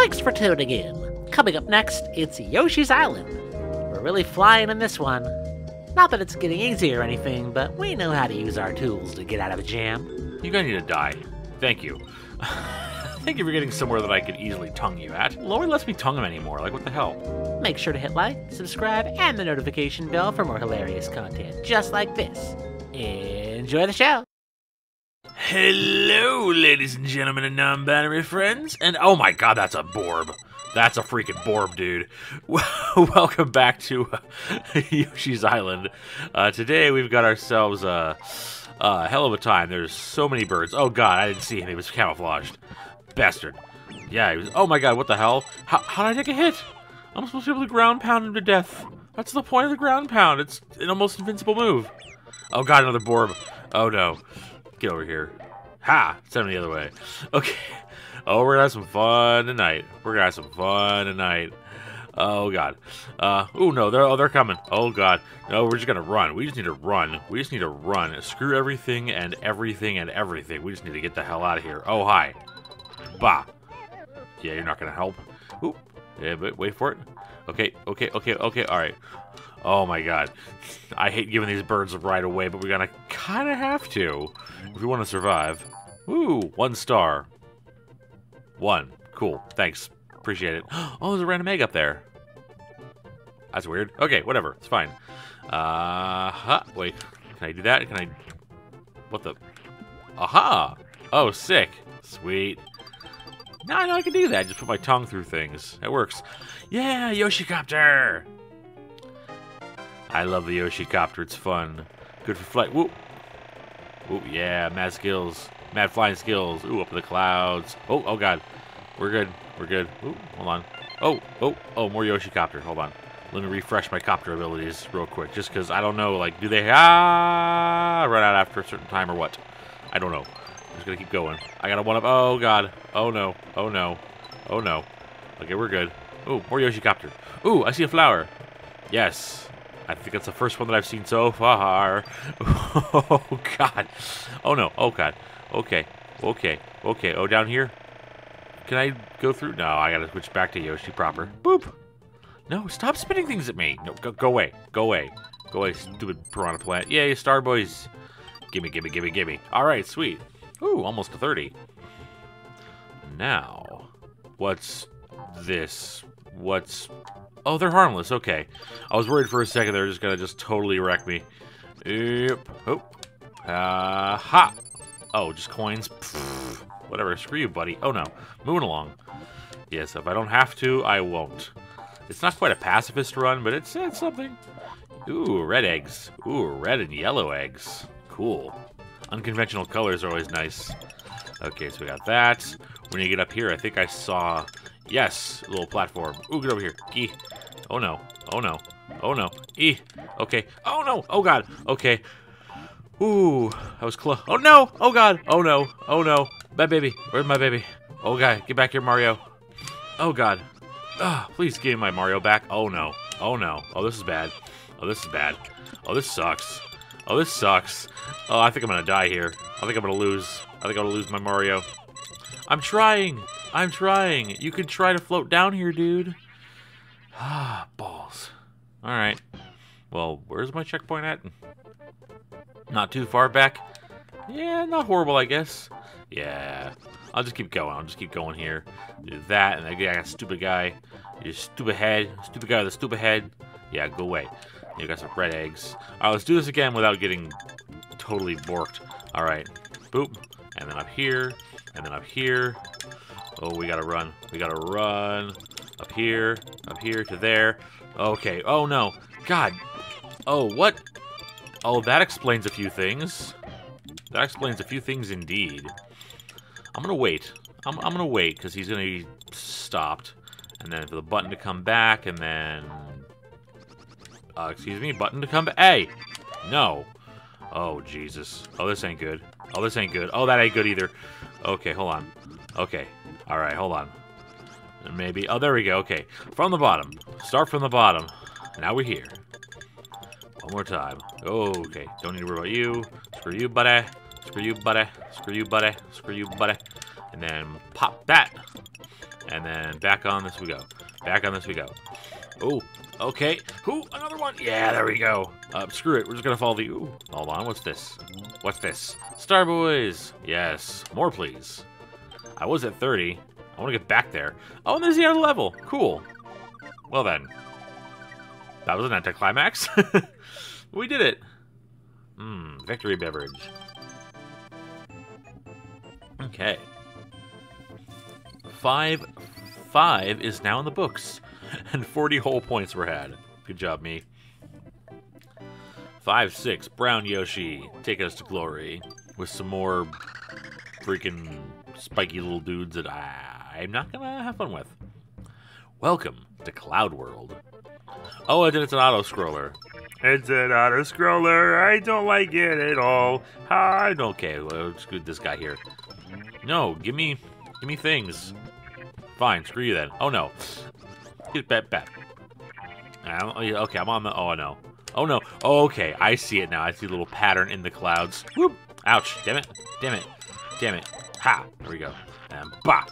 Thanks for tuning in. Coming up next, it's Yoshi's Island. We're really flying in this one. Not that it's getting easier or anything, but we know how to use our tools to get out of a jam. You're gonna need to die. Thank you. I think if you're getting somewhere that I could easily tongue you at, Lori lets me tongue him anymore, like what the hell? Make sure to hit like, subscribe, and the notification bell for more hilarious content just like this. Enjoy the show! Hello, ladies and gentlemen and non-binary friends, and oh my god, that's a Borb. That's a freaking Borb, dude. Welcome back to Yoshi's Island. Today we've got ourselves a hell of a time. There's so many birds. Oh god, I didn't see him. He was camouflaged. Bastard. Yeah, he was. Oh my god, what the hell? How did I take a hit? I'm supposed to be able to ground pound him to death. That's the point of the ground pound. It's an almost invincible move. Oh god, another Borb. Oh no. Get over here. Ha! Send him the other way. Okay. Oh, we're gonna have some fun tonight. We're gonna have some fun tonight. Oh god. Oh no, they're coming. Oh god. No, we're just gonna run. We just need to run. We just need to run. Screw everything and everything and everything. We just need to get the hell out of here. Oh hi. Bah. Yeah, you're not gonna help. Oop. Yeah, but wait for it. Okay, okay, okay, okay, alright. Oh my god. I hate giving these birds a ride away, but we're gonna kinda have to. If we wanna survive. Ooh, 1 star. 1. Cool. Thanks. Appreciate it. Oh, there's a random egg up there. That's weird. Okay, whatever. It's fine. Wait. Can I do that? Can I... What the... Aha! Oh, sick. Sweet. Now I know I can do that. Just put my tongue through things. It works. Yeah, Yoshicopter! I love the Yoshicopter. It's fun. Good for flight. Whoop. Ooh, yeah. Mad skills. Mad flying skills. Ooh, up in the clouds. Oh, oh god. We're good. We're good. Ooh, hold on. Oh, oh, oh, more Yoshicopter. Hold on. Let me refresh my copter abilities real quick. Just because I don't know, like, do they run out after a certain time or what? I don't know. I'm just going to keep going. I got a 1-up. Oh god. Oh no. Oh no. Oh no. Okay, we're good. Ooh, more Yoshicopter. Ooh, I see a flower. Yes. I think that's the first one that I've seen so far. Oh god. Oh no. Oh god. Okay. Okay. Okay. Oh, down here? Can I go through? No, I gotta switch back to Yoshi proper. Boop. No, stop spitting things at me. No, go away. Go away. Go away, stupid piranha plant. Yay, star boys. Gimme, gimme, gimme, gimme. Alright, sweet. Ooh, almost to 30. Now, what's this? What's... Oh, they're harmless. Okay. I was worried for a second they were just gonna just totally wreck me. Yep. Oh. Ha! Oh, just coins. Pfft. Whatever. Screw you, buddy. Oh no. Moving along. Yes, if I don't have to, I won't. It's not quite a pacifist run, but it's something. Ooh, red eggs. Ooh, red and yellow eggs. Cool. Unconventional colors are always nice. Okay, so we got that. When you get up here, I think I saw... Yes, a little platform. Ooh, get over here. Gee. Oh no. Oh no. Oh no. E. Okay. Oh no. Oh god. Okay. Ooh, I was close. Oh no! Oh god! Oh no! Oh no! My baby! Where's my baby? Oh god, get back here, Mario! Oh god! Ah, please give me my Mario back! Oh no! Oh no! Oh, this is bad! Oh, this is bad! Oh, this sucks! Oh, this sucks! Oh, I think I'm gonna die here. I think I'm gonna lose. I think I'm gonna lose my Mario. I'm trying! I'm trying! You could try to float down here, dude. Ah, balls! All right. Well, where's my checkpoint at? Not too far back. Yeah, not horrible, I guess. Yeah. I'll just keep going. I'll just keep going here. Do that, and I got a stupid guy. You stupid head. Stupid guy with a stupid head. Yeah, go away. You got some red eggs. Alright, let's do this again without getting totally borked. Alright. Boop. And then up here. And then up here. Oh, we gotta run. We gotta run. Up here. Up here to there. Okay. Oh, no. God. Oh, what? Oh, that explains a few things. That explains a few things indeed. I'm gonna wait. I'm gonna wait, because he's gonna be stopped. And then for the button to come back, and then... excuse me, button to come back. Hey! No. Oh, Jesus. Oh, this ain't good. Oh, this ain't good. Oh, that ain't good either. Okay, hold on. Okay. Alright, hold on. Maybe. Oh, there we go. Okay. From the bottom. Start from the bottom. Now we're here. One more time. Oh, okay. Don't need to worry about you. Screw you, buddy. Screw you, buddy. Screw you, buddy. Screw you, buddy. And then pop that. And then back on this we go. Back on this we go. Ooh, okay. Ooh, another one. Yeah, there we go. Screw it. We're just going to follow the... Ooh, hold on. What's this? What's this? Star Boys. Yes. More, please. I was at 30. I want to get back there. Oh, and there's the other level. Cool. Well, then. That was an anticlimax. We did it. Mmm, victory beverage. Okay. 5-5 is now in the books. And 40 whole points were had. Good job, me. 5-6, Brown Yoshi, take us to glory. With some more freaking spiky little dudes that I'm not gonna have fun with. Welcome to Cloud World. Oh, and it's an auto-scroller. It's an auto-scroller. I don't like it at all. I don't care. Well, screw this guy here. No, give me things. Fine, screw you then. Oh, no. Get back. Okay, I'm on the... Oh, no. Oh, no. Oh, okay, I see it now. I see a little pattern in the clouds. Whoop. Ouch. Damn it. Damn it. Damn it. Ha. There we go. And bah.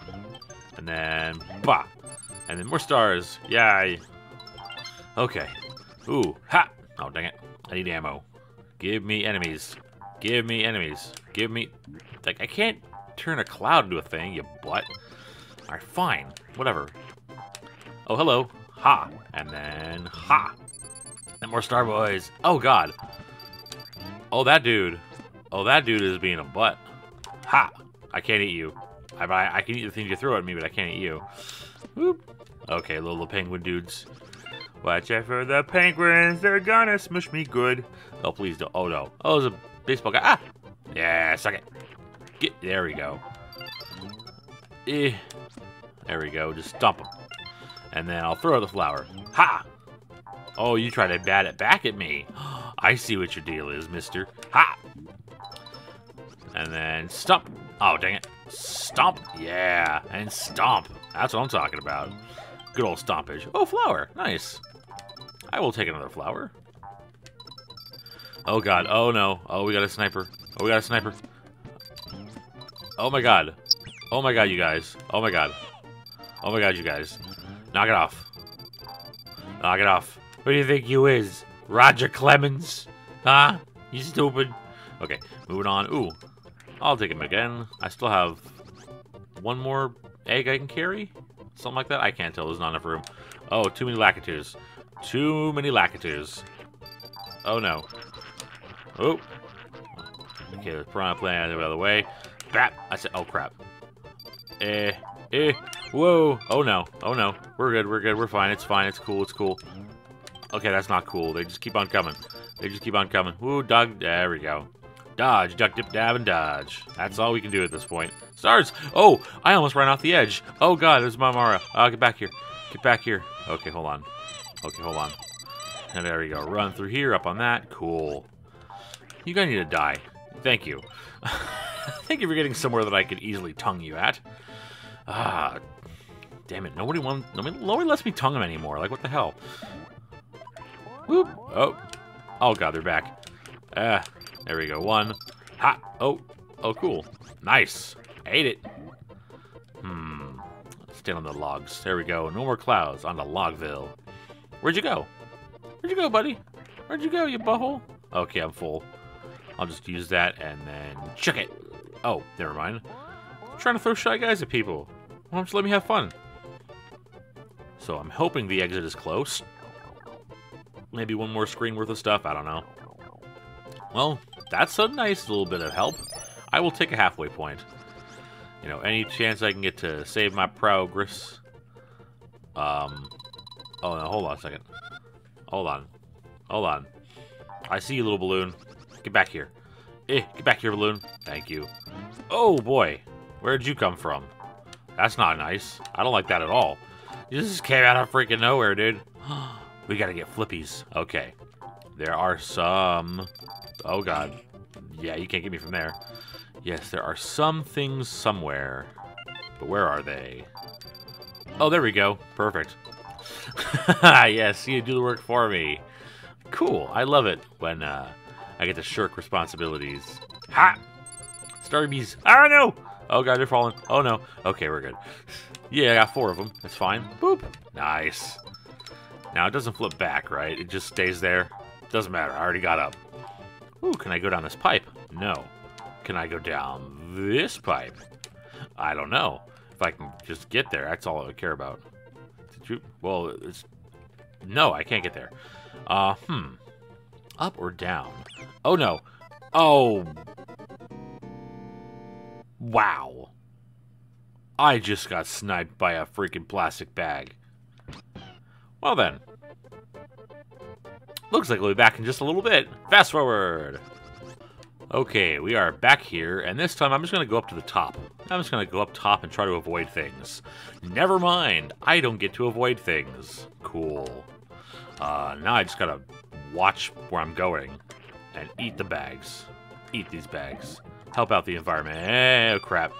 And then bah. And then more stars. Yay. Okay. Ooh. Ha. Oh, dang it. I need ammo. Give me enemies. Give me enemies. Give me... Like, I can't turn a cloud into a thing, you butt. Alright, fine. Whatever. Oh, hello. Ha. And then ha. And more Star Boys. Oh, God. Oh, that dude. Oh, that dude is being a butt. Ha. I can't eat you. I can eat the things you throw at me, but I can't eat you. Whoop. Okay, little penguin dudes. Watch out for the penguins. They're gonna smush me good. Oh, please don't. Oh, no. Oh, there's a baseball guy. Ah! Yeah, suck it. Get... There we go. Eh. There we go. Just stomp him. And then I'll throw the flower. Ha! Oh, you try to bat it back at me. I see what your deal is, mister. Ha! And then stomp. Oh, dang it. Stomp. Yeah. And stomp. That's what I'm talking about. Good old stompage. Oh, flower. Nice. I will take another flower. Oh, God. Oh, no. Oh, we got a sniper. Oh, we got a sniper. Oh, my God. Oh, my God, you guys. Oh, my God. Oh, my God, you guys. Knock it off. Knock it off. What do you think you is? Roger Clemens? Huh? You stupid. Okay, moving on. Ooh. I'll take him again. I still have one more egg I can carry? Something like that? I can't tell. There's not enough room. Oh, too many Lakitus. Too many Lakitus. Oh, no. Oh. Okay, the piranha plant out of the way. Bap! I said, oh, crap. Eh. Eh. Whoa. Oh, no. Oh, no. We're good. We're good. We're fine. It's fine. It's cool. It's cool. Okay, that's not cool. They just keep on coming. They just keep on coming. Woo, dog. There we go. Dodge, duck, dip, dab, and dodge. That's all we can do at this point. Stars! Oh, I almost ran off the edge. Oh, God, there's my Mara. Get back here. Get back here. Okay, hold on. Okay, hold on. And there we go. Run through here, up on that. Cool. You're gonna need to die. Thank you. Thank you for getting somewhere that I could easily tongue you at. Ah, damn it. Nobody lets me tongue him anymore. Like, what the hell? Whoop. Oh. Oh, God, they're back. Ah. There we go. One. Ha! Oh. Oh, cool. Nice. Ate it. Hmm. Stand on the logs. There we go. No more clouds on the Logville. Where'd you go? Where'd you go, buddy? Where'd you go, you butthole? Okay, I'm full. I'll just use that and then chuck it. Oh, never mind. I'm trying to throw shy guys at people. Why don't you let me have fun? So I'm hoping the exit is close. Maybe one more screen worth of stuff. I don't know. Well, that's a nice little bit of help. I will take a halfway point. You know, any chance I can get to save my progress. Oh, no, hold on a second. Hold on. Hold on. I see you, little balloon. Get back here. Eh, get back here, balloon. Thank you. Oh, boy. Where'd you come from? That's not nice. I don't like that at all. You just came out of freaking nowhere, dude. We gotta get flippies. Okay. There are some... Oh, God. Yeah, you can't get me from there. Yes, there are some things somewhere. But where are they? Oh, there we go. Perfect. Yes, you do the work for me. Cool. I love it when I get to shirk responsibilities. Ha! Starbees. Oh, no! Oh, God, they're falling. Oh, no. Okay, we're good. Yeah, I got 4 of them. That's fine. Boop. Nice. Now, it doesn't flip back, right? It just stays there. Doesn't matter. I already got up. Ooh, can I go down this pipe? No. Can I go down this pipe? I don't know. If I can just get there, that's all I would care about. Did you? Well, it's... No, I can't get there. Up or down? Oh, no. Oh. Wow. I just got sniped by a freaking plastic bag. Well, then. Looks like we'll be back in just a little bit. Fast forward. Okay, we are back here, and this time I'm just going to go up to the top. I'm just going to go up top and try to avoid things. Never mind. I don't get to avoid things. Cool. Now I just got to watch where I'm going and eat the bags. Eat these bags. Help out the environment. Oh, crap.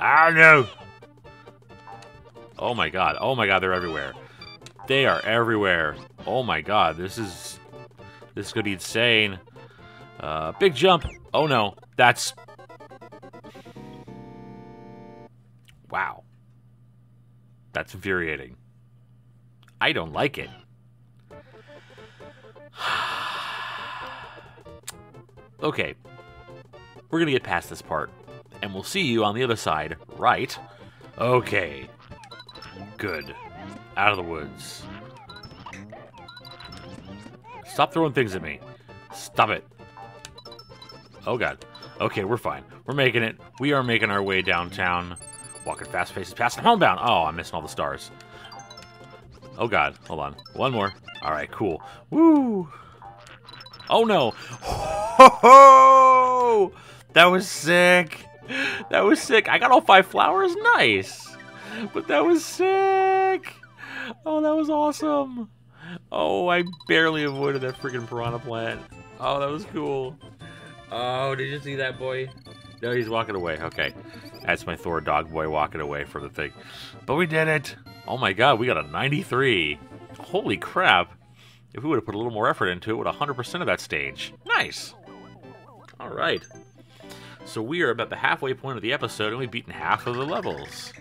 Ah, no. Oh, my God. Oh, my God. They're everywhere. They are everywhere. Oh, my God. This is going to be insane. Big jump. Oh, no. That's... Wow. That's infuriating. I don't like it. Okay. We're going to get past this part. And we'll see you on the other side, right? Okay. Good. Out of the woods. Stop throwing things at me. Stop it. Oh, God. Okay, we're fine. We're making it. We are making our way downtown. Walking fast, faces past. I'm homebound. Oh, I'm missing all the stars. Oh, God. Hold on. One more. All right, cool. Woo! Oh, no. Ho-ho! That was sick. That was sick. I got all 5 flowers. Nice. But that was sick. Oh, that was awesome. Oh, I barely avoided that freaking piranha plant. Oh, that was cool. Oh, did you see that boy? No, he's walking away. Okay. That's my Thor dog boy walking away from the thing. But we did it. Oh, my God. We got a 93. Holy crap. If we would have put a little more effort into it, we would have 100% of that stage. Nice. All right. So we are about the halfway point of the episode, and we've beaten half of the levels.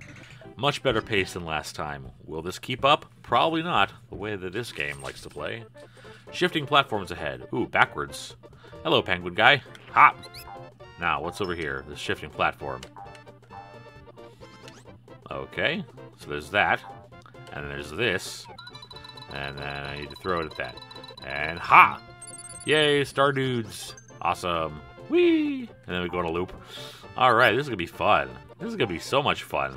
Much better pace than last time. Will this keep up? Probably not, the way that this game likes to play. Shifting platforms ahead. Ooh, backwards. Hello, penguin guy. Hop! Now, what's over here? The shifting platform. Okay, so there's that. And there's this. And then I need to throw it at that. And ha! Yay, star dudes. Awesome. Whee! And then we go on a loop. Alright, this is going to be fun. This is going to be so much fun.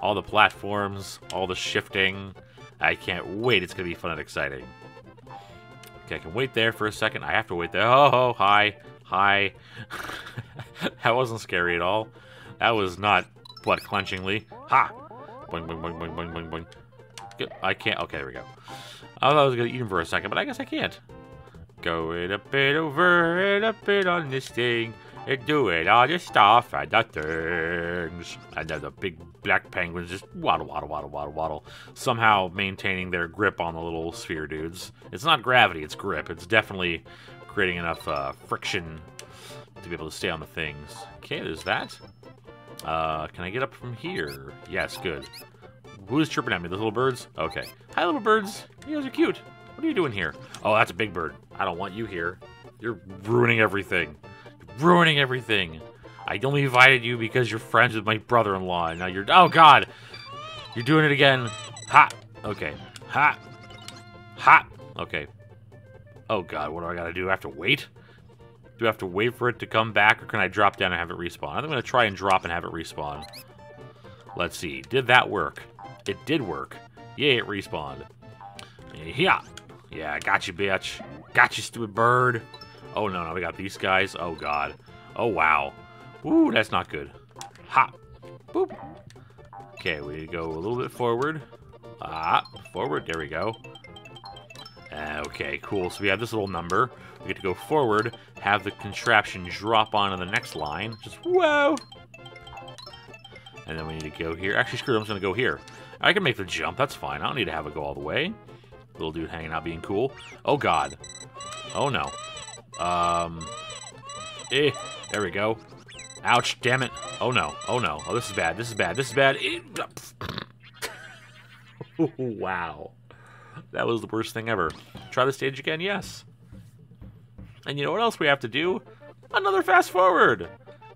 All the platforms, all the shifting. I can't wait. It's going to be fun and exciting. Okay, I can wait there for a second. I have to wait there. Oh, hi. Hi. That wasn't scary at all. That was not butt clenchingly. Ha! Boing, boing, boing, boing, boing, boing, boing. I can't. Okay, there we go. I thought I was going to eat him for a second, but I guess I can't. Go it a bit over, it a bit on this thing, and do it all this stuff and the things. And then the big black penguins just waddle, waddle, waddle, waddle, waddle. Somehow maintaining their grip on the little sphere dudes. It's not gravity, it's grip. It's definitely creating enough friction to be able to stay on the things. Okay, there's that. Can I get up from here? Yes, good. Who's chirping at me? Those little birds? Okay. Hi, little birds. You guys are cute. What are you doing here? Oh, that's a big bird. I don't want you here. You're ruining everything. You're ruining everything. I only invited you because you're friends with my brother-in-law. And now you're... Oh, God. You're doing it again. Ha. Okay. Ha. Ha. Okay. Oh, God. What do I got to do? I have to wait? Do I have to wait for it to come back? Or can I drop down and have it respawn? I think I'm going to try and drop and have it respawn. Let's see. Did that work? It did work. Yay, it respawned. Yeah. Yeah, I got you, bitch. Got you, stupid bird. Oh, no, no, we got these guys. Oh, God. Oh, wow. Ooh, that's not good. Ha. Boop. Okay, we go a little bit forward. Ah, forward. There we go. Okay, cool. So we have this little number. We get to go forward, have the contraption drop onto the next line. Just, whoa. And then we need to go here. Actually, screw it. I'm just going to go here. I can make the jump. That's fine. I don't need to have it go all the way. Little dude hanging out being cool. Oh, God. Oh, no. There we go. Ouch, damn it. Oh, no. Oh, no. Oh, this is bad. This is bad. This is bad. Wow. That was the worst thing ever. Try the stage again? Yes. And you know what else we have to do? Another fast forward!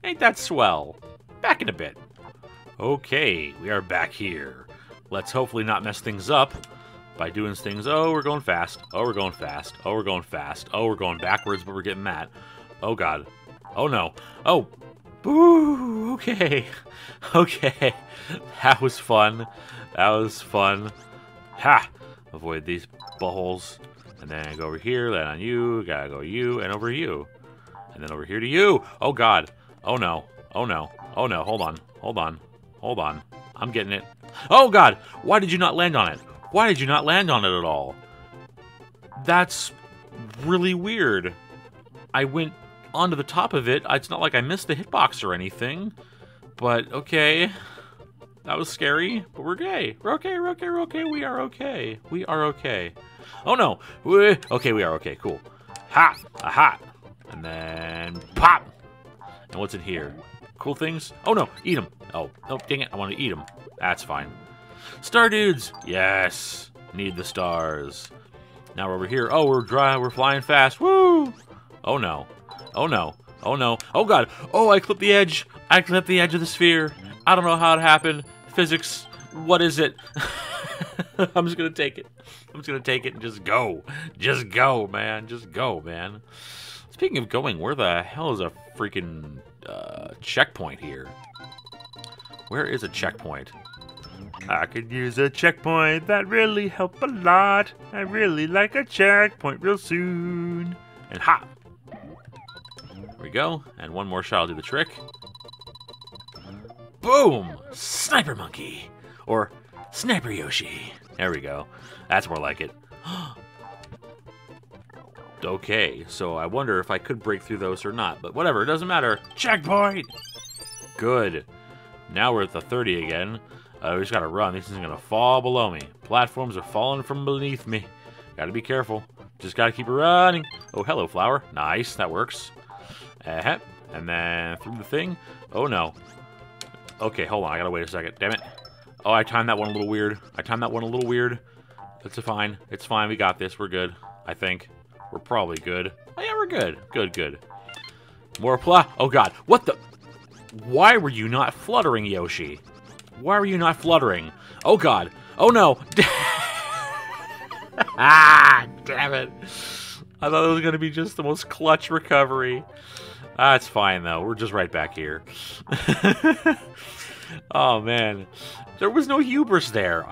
Ain't that swell? Back in a bit. Okay, we are back here. Let's hopefully not mess things up by doing things. Oh, we're going fast. Oh, we're going fast. Oh, we're going fast. Oh, we're going backwards, but we're getting mad. Oh, God. Oh, no. Oh. Boo! Okay. Okay. That was fun. That was fun. Ha! Avoid these buttholes. And then I go over here, land on you, gotta go you, and over you. And then over here to you! Oh, God. Oh, no. Oh, no. Oh, no. Hold on. Hold on. Hold on. I'm getting it. Oh, God! Why did you not land on it? Why did you not land on it at all? That's really weird. I went onto the top of it. It's not like I missed the hitbox or anything. But, okay. That was scary, but we're okay. We're okay, we're okay, we're okay. We are okay. We are okay. Oh, no. Okay, we are okay. Cool. Ha! Aha! And then pop! And what's in here? Cool things? Oh, no. Eat them. Oh, no, dang it. I want to eat them. That's fine. Star dudes! Yes! Need the stars. Now we're over here. Oh, we're dry. We're flying fast. Woo! Oh, no. Oh, no. Oh, no. Oh, God. Oh, I clipped the edge. I clipped the edge of the sphere. I don't know how it happened. Physics. What is it? I'm just going to take it. I'm just going to take it and just go. Just go, man. Just go, man. Speaking of going, where the hell is a freaking checkpoint here? Where is a checkpoint? I could use a checkpoint. That really helped a lot. I really like a checkpoint real soon. And ha! There we go. And one more shot will do the trick. Boom! Sniper Monkey. Or Sniper Yoshi. There we go. That's more like it. Okay, so I wonder if I could break through those or not. But whatever, it doesn't matter. Checkpoint! Good. Now we're at the 30 again. We just gotta run. This isn't gonna fall below me. Platforms are falling from beneath me. Gotta be careful. Just gotta keep running. Oh, hello, flower. Nice, that works. Uh-huh. And then through the thing. Oh, no. Okay, hold on. I gotta wait a second. Damn it. Oh, I timed that one a little weird. I timed that one a little weird. That's fine. It's fine. We got this. We're good. I think. We're probably good. Oh, yeah, we're good. Good, good. More Oh, God. What the? Why were you not fluttering, Yoshi? Why were you not fluttering? Oh, God. Oh, no. Ah, damn it. I thought it was going to be just the most clutch recovery. Ah, it's fine, though. We're just right back here. Oh, man. There was no hubris there.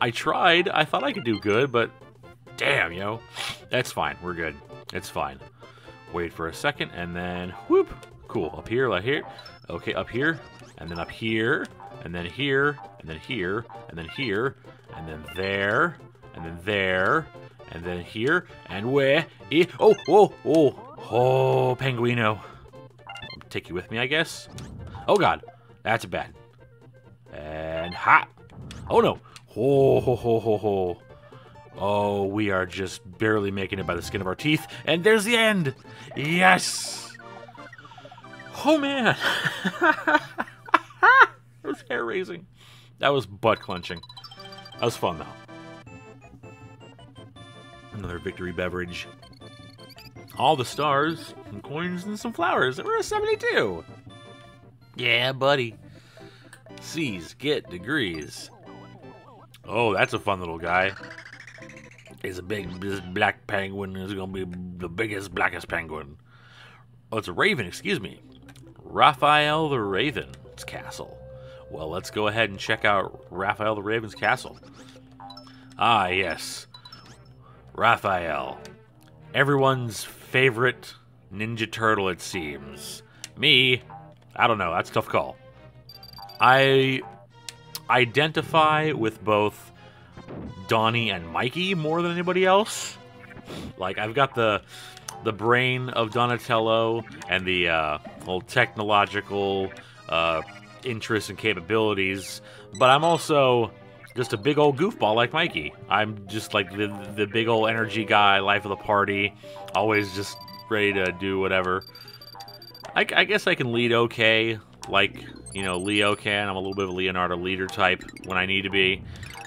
I tried. I thought I could do good, but... Damn, yo. That's fine. We're good. It's fine. Wait for a second, and then... Whoop. Cool. Up here, right here. Okay, up here. And then up here. And then here. And then here. And then here. And then there. And then there. And then here. And where... Oh, oh, oh. Oh, Pinguino. I'll take you with me, I guess. Oh, God. That's bad. And ha. Oh, no. Ho, ho, ho, ho, ho. Oh, we are just barely making it by the skin of our teeth. And there's the end! Yes! Oh, man! That was hair-raising. That was butt-clenching. That was fun, though. Another victory beverage. All the stars, some coins, and some flowers. We're at 72! Yeah, buddy. C's get degrees. Oh, that's a fun little guy. Is a big black penguin. Is going to be the biggest, blackest penguin. Oh, it's a raven, excuse me. Raphael the Raven's castle. Well, let's go ahead and check out Raphael the Raven's castle. Ah, yes. Raphael. Everyone's favorite Ninja Turtle, it seems. Me, I don't know. That's a tough call. I identify with both Donnie and Mikey more than anybody else. Like, I've got the brain of Donatello and the old technological interests and capabilities, but I'm also just a big old goofball like Mikey. I'm just like the big old energy guy, life of the party, always just ready to do whatever. I guess I can lead okay, like, you know, Leo can. I'm a little bit of a Leonardo leader type when I need to be.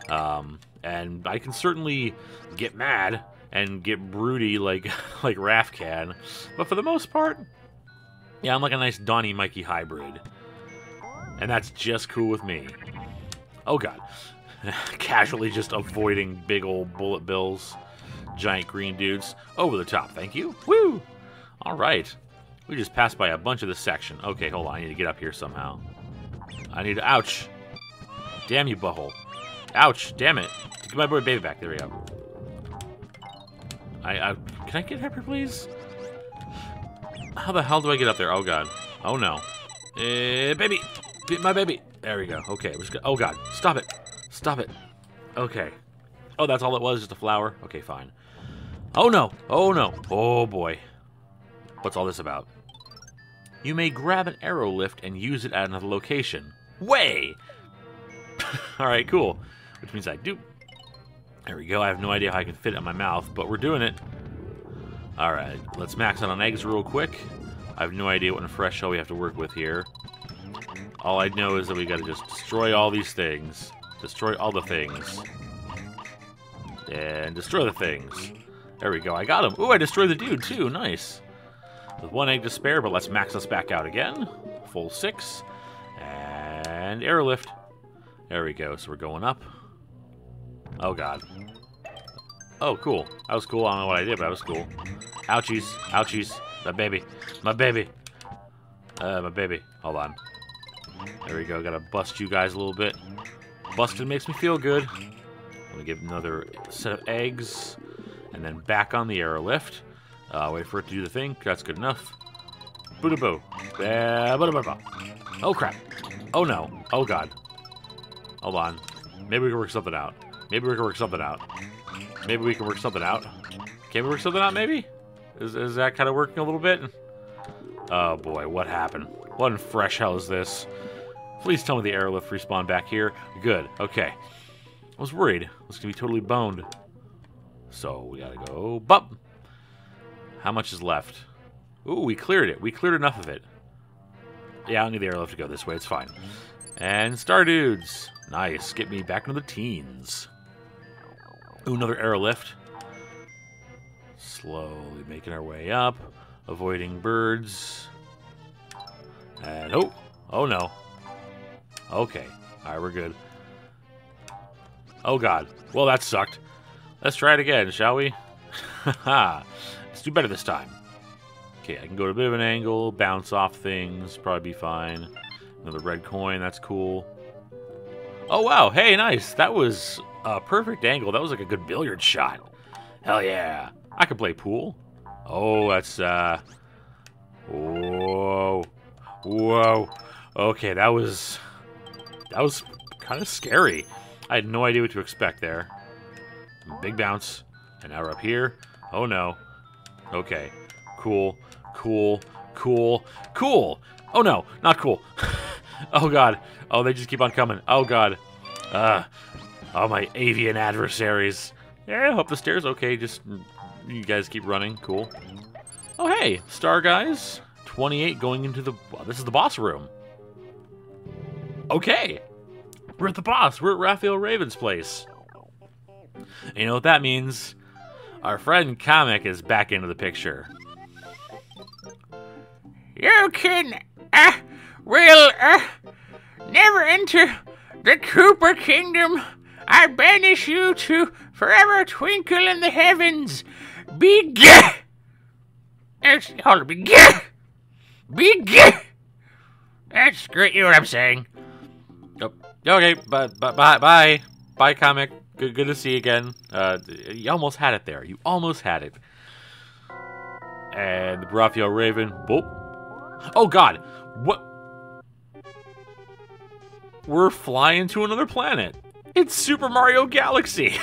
And I can certainly get mad and get broody like Raph can, but for the most part, yeah, I'm like a nice Donnie Mikey hybrid, and that's just cool with me. Oh god, casually just avoiding big old bullet bills, giant green dudes over the top. Thank you. Woo! All right, we just passed by a bunch of this section. Okay, hold on, I need to get up here somehow. I need to. Ouch! Damn you, butthole! Ouch! Damn it! Get my boy baby back. There we go. Can I get up here, please? How the hell do I get up there? Oh god! Oh no! Baby, my baby. There we go. Okay, we're just gonna, oh god! Stop it! Stop it! Okay. Oh, that's all it was, just a flower. Okay, fine. Oh no! Oh no! Oh boy! What's all this about? You may grab an arrow lift and use it at another location. Way! Alright, cool. Which means I do. There we go. I have no idea how I can fit it in my mouth, but we're doing it. Alright, let's max out on eggs real quick. I have no idea what in a fresh shell we have to work with here. All I know is that we gotta just destroy all these things. Destroy all the things. And destroy the things. There we go. I got him. Ooh, I destroyed the dude, too. Nice. With one egg to spare, but let's max us back out again. Full 6. And airlift. There we go. So we're going up. Oh, God. Oh, cool. That was cool. I don't know what I did, but that was cool. Ouchies. Ouchies. My baby. My baby. My baby. Hold on. There we go. Gotta bust you guys a little bit. Busted makes me feel good. I'm gonna give another set of eggs. And then back on the airlift. Wait for it to do the thing. That's good enough. Boo-da-boo. Oh, crap. Oh, no. Oh, God. Hold on. Maybe we can work something out. Maybe we can work something out. Maybe we can work something out. Can we work something out, maybe? Is that kind of working a little bit? Oh, boy. What happened? What in fresh hell is this? Please tell me the airlift respawned back here. Good. Okay. I was worried. I was going to be totally boned. So, we gotta go... Bop! How much is left? Ooh, we cleared it. We cleared enough of it. Yeah, I don't need the airlift to go this way. It's fine. And Star Dudes. Nice. Get me back into the teens. Ooh, another airlift. Slowly making our way up. Avoiding birds. And oh! Oh no. Okay. Alright, we're good. Oh god. Well, that sucked. Let's try it again, shall we? Haha. Let's do better this time. Okay, I can go to a bit of an angle, bounce off things, probably be fine. Another red coin, that's cool. Oh, wow, hey, nice. That was a perfect angle. That was like a good billiard shot. Hell yeah. I could play pool. Oh, that's, Whoa. Whoa. Okay, that was kind of scary. I had no idea what to expect there. Big bounce. And now we're up here. Oh, no. Okay. Cool. Cool. Cool. Cool! Oh, no. Not cool. Oh, God. Oh, they just keep on coming. Oh, God. Oh, my avian adversaries. Yeah, I hope the stairs okay. Just, you guys keep running. Cool. Oh, hey. Star guys. 28 going into the... Oh, this is the boss room. Okay. We're at the boss. We're at Raphael Raven's place. And you know what that means? Our friend Kamek is back into the picture. You can, never enter the Koopa Kingdom. I banish you to forever twinkle in the heavens. Be gah! Actually, hold on, be gah! Be gah! That's great, you know what I'm saying. Oh, okay, bye. Bye, Kamek. Good to see you again. You almost had it there. You almost had it. And the Raphael Raven. Boop. Oh, God. What? We're flying to another planet. It's Super Mario Galaxy.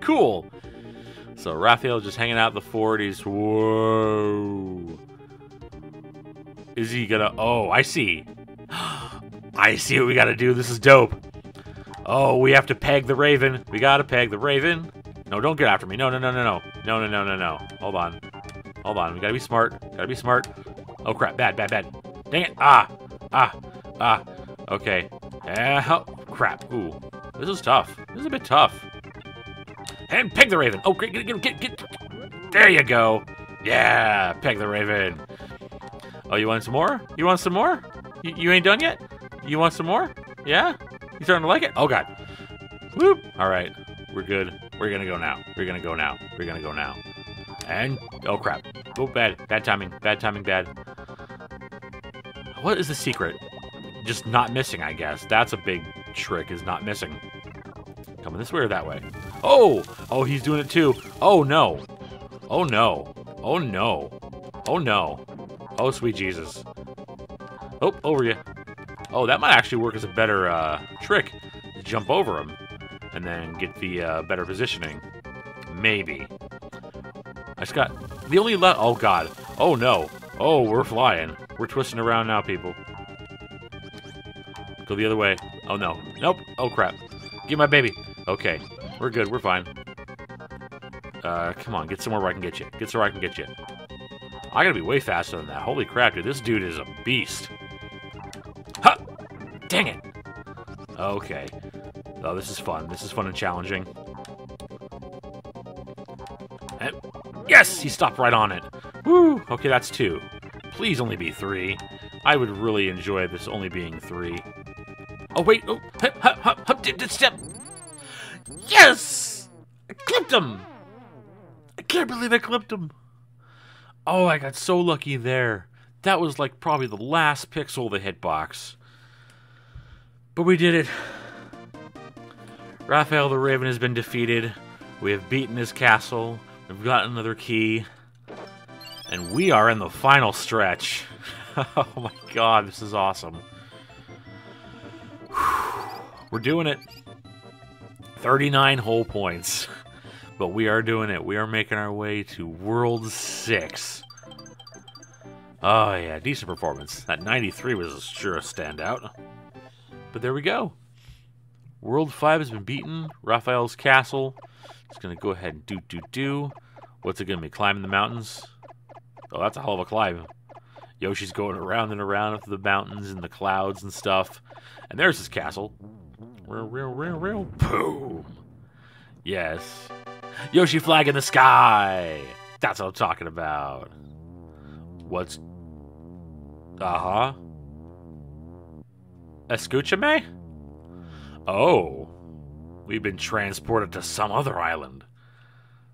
Cool. So Raphael just hanging out in the 40s. Whoa. Is he gonna... Oh, I see. I see what we gotta do. This is dope. Oh, we have to peg the Raven. We gotta peg the Raven. No, don't get after me. No. Hold on. We gotta be smart. Oh, crap. Bad. Dang it. Ah. Okay. Oh, crap. Ooh. This is tough. This is a bit tough. And Peg the Raven. Oh, great. Get. There you go. Yeah, Peg the Raven. Oh, you want some more? You want some more? You ain't done yet? You want some more? Yeah? You starting to like it? Oh, God. Whoop. All right. We're good. We're going to go now. We're going to go now. We're going to go now. And, oh, crap. Oh, bad. Bad timing. Bad timing. Bad. What is the secret? Just not missing, I guess. That's a big trick, is not missing. Coming this way or that way? Oh! Oh, he's doing it too. Oh, no. Oh, no. Oh, no. Oh, no. Oh, sweet Jesus. Oh, over you. Oh, that might actually work as a better trick. To jump over him and then get the better positioning. Maybe. I just got... The only... Oh, God. Oh, no. Oh, we're flying. We're twisting around now, people. Go the other way. Oh, no. Nope. Oh, crap. Get my baby. Okay. We're good. We're fine. Come on. Get somewhere where I can get you. Get somewhere I can get you. I gotta be way faster than that. Holy crap, dude. This dude is a beast. Ha! Dang it. Okay. Oh, this is fun. This is fun and challenging. And yes! He stopped right on it. Woo! Okay, that's two. Please only be three. I would really enjoy this only being three. Oh, wait. Oh, hup, hup, hup, hup, dip, dip, step. Yes! I clipped him! I can't believe I clipped him. Oh, I got so lucky there. That was like probably the last pixel of the hitbox. But we did it. Raphael the Raven has been defeated. We have beaten his castle. We've gotten another key. And we are in the final stretch. Oh my God, this is awesome. We're doing it. 39 whole points. But we are doing it. We are making our way to World 6. Oh, yeah. Decent performance. That 93 was sure a standout. But there we go. World 5 has been beaten. Raphael's castle. It's going to go ahead and do. What's it going to be? Climbing the mountains? Oh, that's a hell of a climb. Yoshi's going around and around up to the mountains and the clouds and stuff. And there's his castle. Real. Boom. Yes. Yoshi flag in the sky. That's what I'm talking about. What's... Uh-huh. Escúchame? Oh. We've been transported to some other island.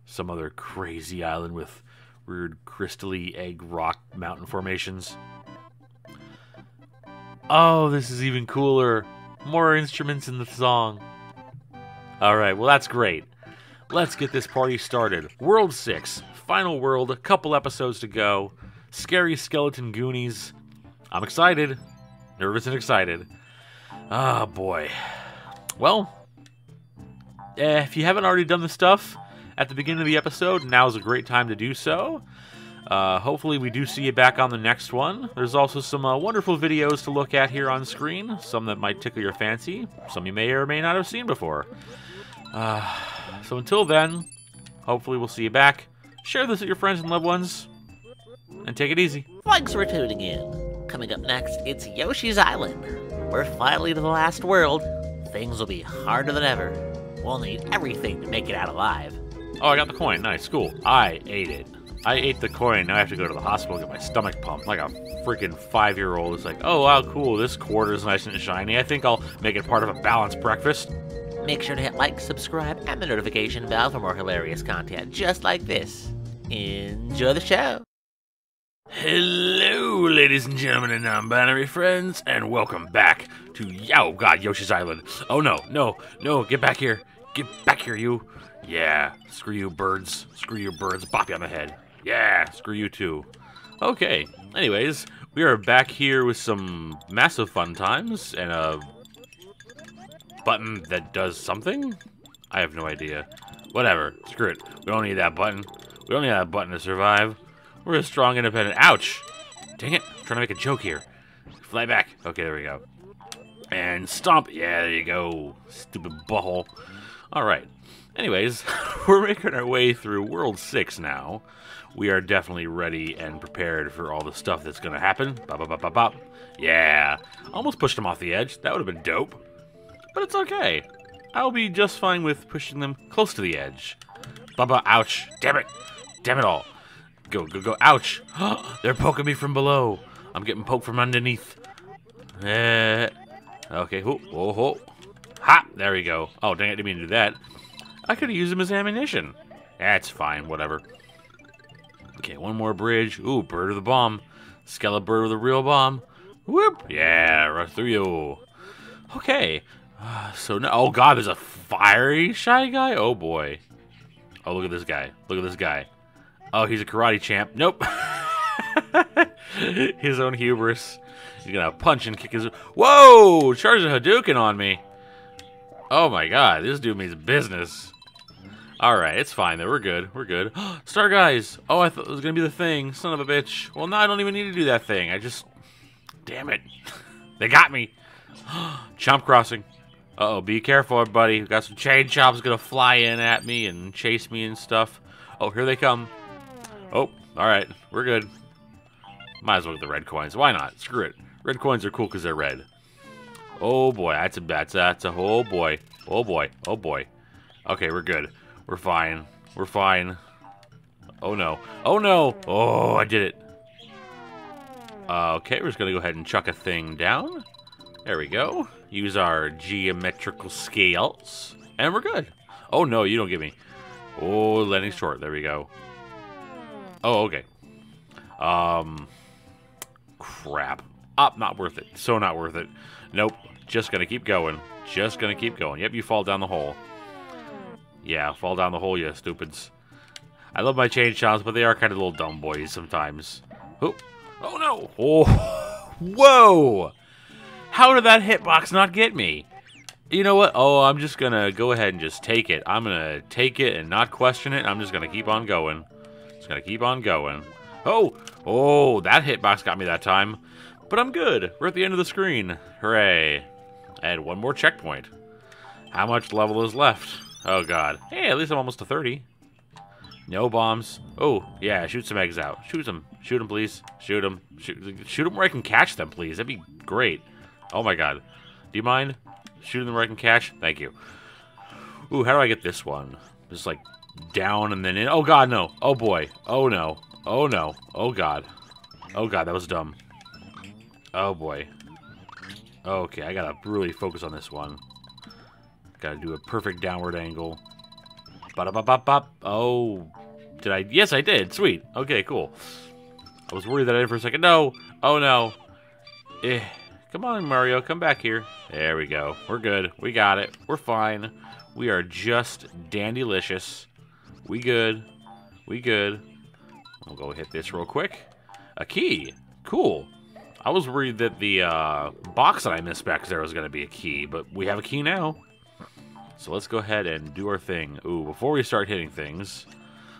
Some other crazy island with weird crystally egg rock mountain formations. Oh, this is even cooler. More instruments in the song. Alright, well that's great. Let's get this party started. World 6. Final world. A couple episodes to go. Scary skeleton goonies. I'm excited. Nervous and excited. Ah, boy. Well, if you haven't already done this stuff at the beginning of the episode, now's a great time to do so. Hopefully we do see you back on the next one. There's also some wonderful videos to look at here on screen. Some that might tickle your fancy. Some you may or may not have seen before. So until then, hopefully we'll see you back. Share this with your friends and loved ones, and take it easy. Thanks for tuning in. Coming up next, it's Yoshi's Island. We're finally to the last world. Things will be harder than ever. We'll need everything to make it out alive. Oh, I got the coin. Nice, cool. I ate it. I ate the coin. Now I have to go to the hospital and get my stomach pumped. Like a freaking 5-year-old is like, oh, wow, cool. This quarter is nice and shiny. I think I'll make it part of a balanced breakfast. Make sure to hit like, subscribe, and the notification bell for more hilarious content just like this. Enjoy the show! Hello, ladies and gentlemen and non-binary friends, and welcome back to, oh God, Yoshi's Island. Oh no, no, no, get back here. Get back here, you. Yeah, screw you birds. Screw you birds. Bop you on the head. Yeah, screw you too. Okay, anyways, we are back here with some massive fun times and a... button that does something? I have no idea. Whatever. Screw it. We don't need that button. We don't need that button to survive. We're a strong, independent... Ouch! Dang it. I'm trying to make a joke here. Fly back. Okay, there we go. And stomp. Yeah, there you go. Stupid butthole. Alright. Anyways, we're making our way through World 6 now. We are definitely ready and prepared for all the stuff that's gonna happen. Bop, bop, bop, bop, bop. Yeah. Almost pushed him off the edge. That would have been dope. But it's okay. I'll be just fine with pushing them close to the edge. Bubba, ouch. Damn it. Damn it all. Go, go, go. Ouch. They're poking me from below. I'm getting poked from underneath. Okay. Whoa, whoa, whoa. Ha! There we go. Oh, dang, I didn't mean to do that. I could have used him as ammunition. That's fine. Whatever. Okay, one more bridge. Ooh, bird of the bomb. Skeleton bird with a real bomb. Whoop! Yeah, right through you. Okay. So now, oh god, there's a fiery shy guy? Oh boy. Oh, look at this guy. Look at this guy. Oh, he's a karate champ. Nope. His own hubris. He's gonna punch and kick his... Whoa! Charge a Hadouken on me. Oh my god, this dude means business. Alright, it's fine though. We're good. We're good. Star guys! Oh, I thought it was gonna be the thing. Son of a bitch. Well, no, I don't even need to do that thing. I just... Damn it. They got me. Chomp crossing. Uh-oh, be careful, buddy. Got some chain chops gonna fly in at me and chase me and stuff. Oh, here they come. Oh, alright. We're good. Might as well get the red coins. Why not? Screw it. Red coins are cool because they're red. Oh, boy. That's a oh, boy. Oh, boy. Oh, boy. Okay, we're good. We're fine. We're fine. Oh, no. Oh, no. Oh, I did it. Okay, we're just gonna go ahead and chuck a thing down. There we go. Use our geometrical scales. And we're good. Oh, no, you don't get me. Oh, landing short. There we go. Oh, okay. Crap. Up, not worth it. So not worth it. Nope. Just gonna keep going. Just gonna keep going. Yep, you fall down the hole. Yeah, fall down the hole, you stupids. I love my chain shots, but they are kind of little dumb boys sometimes. Oh, oh no! Oh, whoa! How did that hitbox not get me? You know what? Oh, I'm just gonna go ahead and just take it. I'm gonna take it and not question it. I'm just gonna keep on going. Just gonna keep on going. Oh! Oh, that hitbox got me that time. But I'm good. We're at the end of the screen. Hooray. And one more checkpoint. How much level is left? Oh, God. Hey, at least I'm almost to 30. No bombs. Oh, yeah, shoot some eggs out. Shoot them. Shoot them, please. Shoot them. Shoot them where I can catch them, please. That'd be great. Oh my god. Do you mind shooting them where I can catch? Thank you. Ooh, how do I get this one? Just like down and then in. Oh god, no. Oh boy. Oh no. Oh no. Oh god. Oh god, that was dumb. Oh boy. Okay, I gotta really focus on this one. Gotta do a perfect downward angle. Ba-da-ba-ba-ba. Oh. Did I? Yes, I did. Sweet. Okay, cool. I was worried that I did for a second. No. Oh no. Eh. Come on, Mario. Come back here. There we go. We're good. We got it. We're fine. We are just dandylicious. We good. We good. I'll go hit this real quick. A key. Cool. I was worried that the box that I missed back there was going to be a key, but we have a key now. So let's go ahead and do our thing. Ooh, before we start hitting things.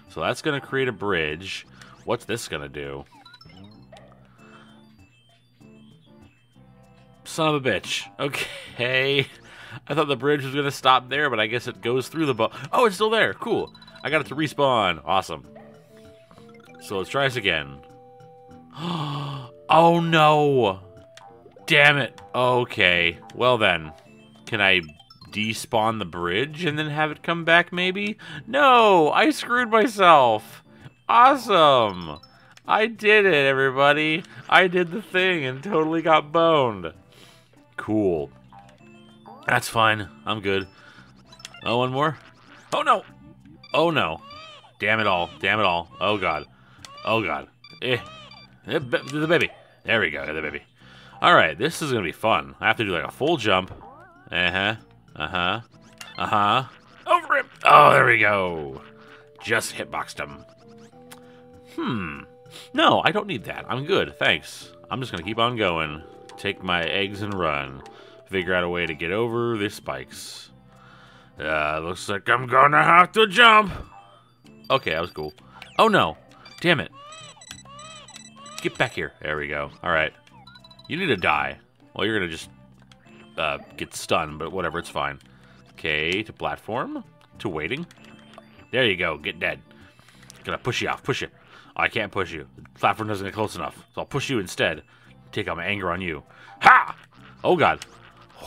So that's going to create a bridge. What's this going to do? Son of a bitch. Okay. I thought the bridge was going to stop there, but I guess it goes through the boat. Oh, it's still there. Cool. I got it to respawn. Awesome. So let's try this again. Oh, no. Damn it. Okay. Well, then. Can I despawn the bridge and then have it come back, maybe? No. I screwed myself. Awesome. I did it, everybody. I did the thing and totally got boned. Cool. That's fine. I'm good. Oh, one more. Oh, no. Oh, no. Damn it all. Damn it all. Oh, God. Oh, God. Eh. The baby. There we go. The baby. All right. This is going to be fun. I have to do like a full jump. Uh-huh. Uh-huh. Uh-huh. Over him. Oh, there we go. Just hitboxed him. Hmm. No, I don't need that. I'm good. Thanks. I'm just going to keep on going. Take my eggs and run. Figure out a way to get over these spikes. Looks like I'm going to have to jump. Okay, that was cool. Oh, no. Damn it. Get back here. There we go. All right. You need to die. Well, you're going to just get stunned, but whatever. It's fine. Okay, to platform. To waiting. There you go. Get dead. Gonna push you off. Push you. I can't push you. The platform doesn't get close enough. So I'll push you instead. Take out my anger on you. Ha! Oh, God.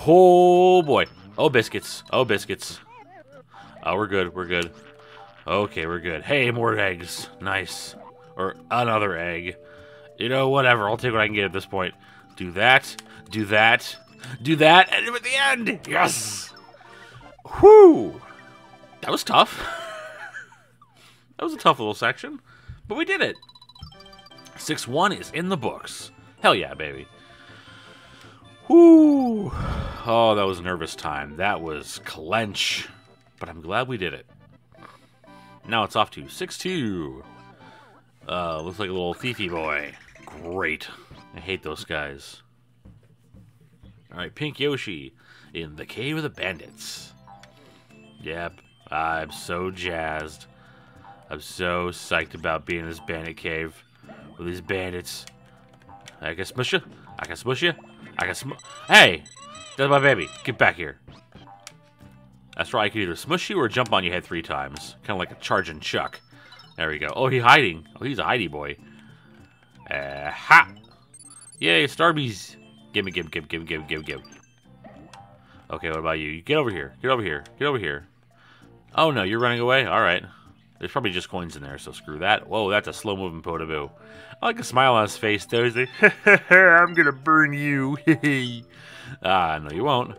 Oh, boy. Oh, biscuits. Oh, biscuits. Oh, we're good. We're good. Okay, we're good. Hey, more eggs. Nice. Or another egg. You know, whatever. I'll take what I can get at this point. Do that. Do that. Do that. And at the end. Yes. Whew. That was tough. That was a tough little section. But we did it. 6-1 is in the books. Hell yeah, baby. Whew. Oh, that was nervous time. That was clench. But I'm glad we did it. Now it's off to 6-2. Looks like a little thiefy boy. Great. I hate those guys. Alright, Pink Yoshi in the Cave of the Bandits. Yep, I'm so jazzed. I'm so psyched about being in this bandit cave with these bandits. I can smush you. I can smush you. I can smush. Hey! That's my baby. Get back here. That's right, I can either smush you or jump on your head 3 times. Kind of like a charging Chuck. There we go. Oh, he's hiding. Oh, he's a hidey boy. Ha! Yay, Starbies! Gimme, gimme, gimme, gimme, gimme, gimme, gimme. Okay, what about you? Get over here. Get over here. Get over here. Oh no, you're running away? Alright. There's probably just coins in there, so screw that. Whoa, that's a slow-moving Potaboo. I like a smile on his face, though. He's like, I'm gonna burn you. Ah, no you won't.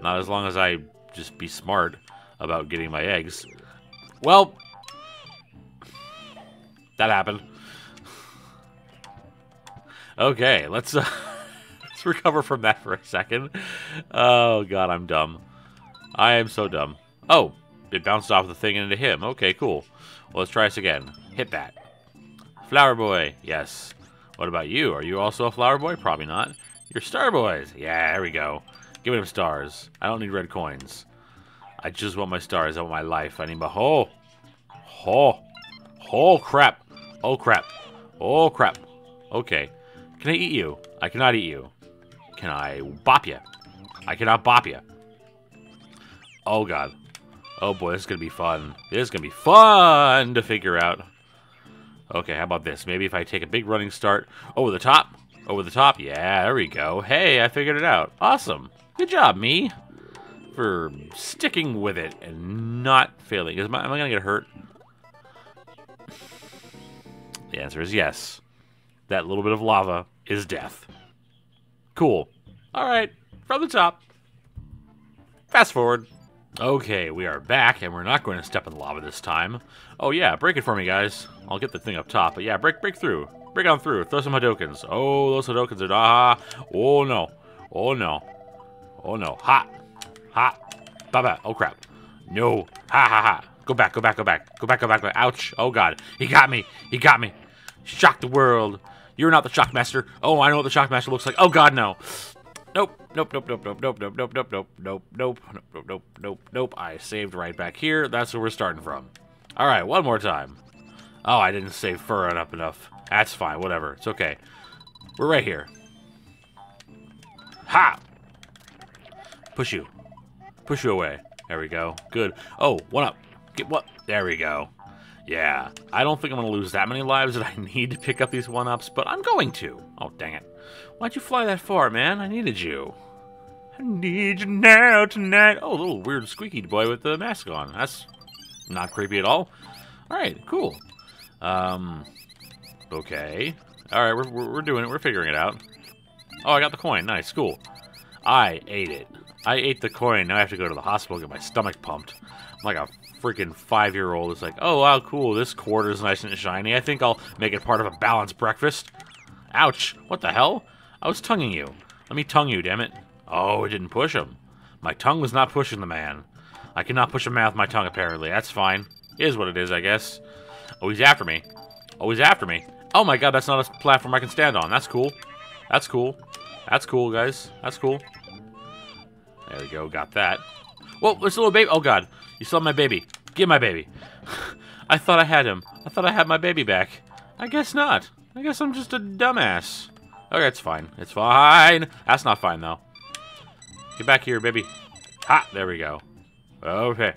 Not as long as I just be smart about getting my eggs. Well, that happened. Okay, let's recover from that for a second. Oh god, I'm dumb. I am so dumb. Oh, it bounced off the thing into him. Okay, cool. Well, let's try this again. Hit that. Flower boy. Yes. What about you? Are you also a flower boy? Probably not. You're star boys. Yeah, there we go. Give me them stars. I don't need red coins. I just want my stars. I want my life. I need my whole. Oh crap. Oh crap. Oh crap. Okay. Can I eat you? I cannot eat you. Can I bop you? I cannot bop you. Oh god. Oh boy, this is going to be fun. This is going to be fun to figure out. Okay, how about this? Maybe if I take a big running start. Over the top. Over the top. Yeah, there we go. Hey, I figured it out. Awesome. Good job, me. For sticking with it and not failing. Am I going to get hurt? The answer is yes. That little bit of lava is death. Cool. Alright, from the top. Fast forward. Okay, we are back, and we're not going to step in the lava this time. Oh yeah, break it for me, guys. I'll get the thing up top, but yeah, break through. Break on through. Throw some Hadoukens. Oh, those Hadoukens are... Oh no. Oh no. Oh no. Ha! Ha! Ba-ba! Oh crap. No. Ha ha ha. Go back, go back, go back. Go back, go back, go back. Ouch. Oh god. He got me. He got me. Shock the world. You're not the Shockmaster. Oh, I know what the Shockmaster looks like. Oh god, no. Nope, nope, nope, nope, nope, nope, nope, nope, nope, nope, nope, nope, nope, nope, nope, nope. I saved right back here. That's where we're starting from. All right, one more time. Oh, I didn't save fur enough. That's fine, whatever. It's okay. We're right here. Ha! Push you. Push you away. There we go. Good. Oh, one up. Get what? There we go. Yeah. I don't think I'm going to lose that many lives that I need to pick up these one-ups, but I'm going to. Oh, dang it. Why'd you fly that far, man? I needed you. I need you now, tonight. Oh, little weird squeaky boy with the mask on. That's not creepy at all. All right, cool. Okay. All right, we're doing it. We're figuring it out. Oh, I got the coin. Nice, cool. I ate it. I ate the coin. Now I have to go to the hospital and get my stomach pumped. I'm like a freaking 5-year-old. It's like, oh, wow, cool. This quarter's nice and shiny. I think I'll make it part of a balanced breakfast. Ouch. What the hell? I was tonguing you. Let me tongue you, damn it. Oh, it didn't push him. My tongue was not pushing the man. I cannot push a man with my tongue, apparently. That's fine. It is what it is, I guess. Oh, he's after me. Oh, he's after me. Oh my god, that's not a platform I can stand on. That's cool. That's cool. That's cool, guys. That's cool. There we go. Got that. Whoa, there's a little baby. Oh god. You saw my baby. Get my baby. I thought I had him. I thought I had my baby back. I guess not. I guess I'm just a dumbass. Okay, it's fine. It's fine. That's not fine, though. Get back here, baby. Ha! There we go. Okay.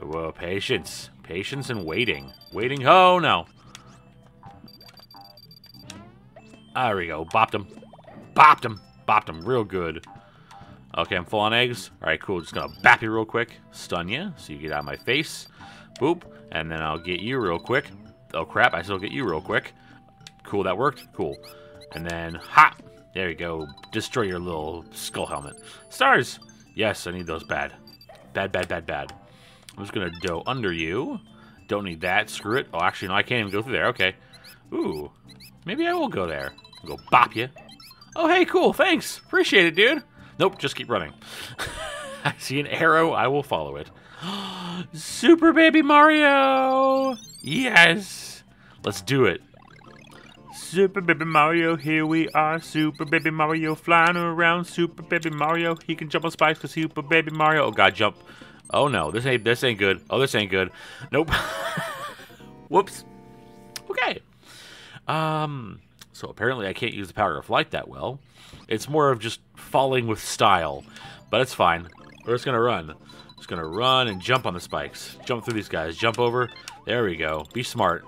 Whoa, patience. Patience and waiting. Waiting. Oh, no. There we go. Bopped him. Bopped him. Bopped him real good. Okay, I'm full on eggs. Alright, cool. Just gonna bap you real quick. Stun you, so you get out of my face. Boop. And then I'll get you real quick. Oh, crap. I still get you real quick. Cool, that worked. Cool. And then, ha! There you go. Destroy your little skull helmet. Stars! Yes, I need those bad. Bad, bad, bad, bad. I'm just gonna go under you. Don't need that. Screw it. Oh, actually, no, I can't even go through there. Okay. Ooh. Maybe I will go there. I'll go bop you. Oh, hey, cool. Thanks. Appreciate it, dude. Nope, just keep running. I see an arrow. I will follow it. Super Baby Mario! Yes! Let's do it. Super Baby Mario, here we are. Super Baby Mario flying around. Super Baby Mario, he can jump on spikes because Super Baby Mario. Oh God, jump! Oh no, this ain't good. Oh, this ain't good. Nope. Whoops. Okay. So apparently I can't use the power of light that well. It's more of just falling with style, but it's fine. We're just gonna run. Just gonna run and jump on the spikes. Jump through these guys. Jump over. There we go. Be smart.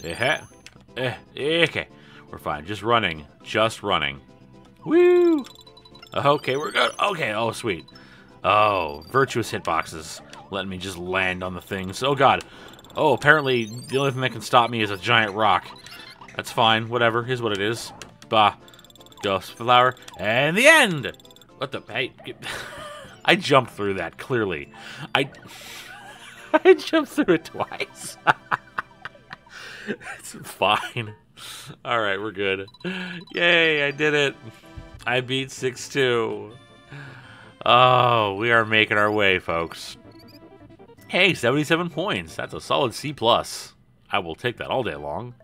Yeah. Okay, we're fine. Just running. Just running. Woo! Okay, we're good. Okay, oh, sweet. Oh, virtuous hitboxes. Letting me just land on the things. Oh, God. Oh, apparently the only thing that can stop me is a giant rock. That's fine. Whatever. Here's what it is. Bah. Dust flower. And the end! What the... Hey. I jumped through that, clearly. I jumped through it twice. It's fine. Alright, we're good. Yay, I did it. I beat 6-2. Oh, we are making our way, folks. Hey, 77 points. That's a solid C+. I will take that all day long.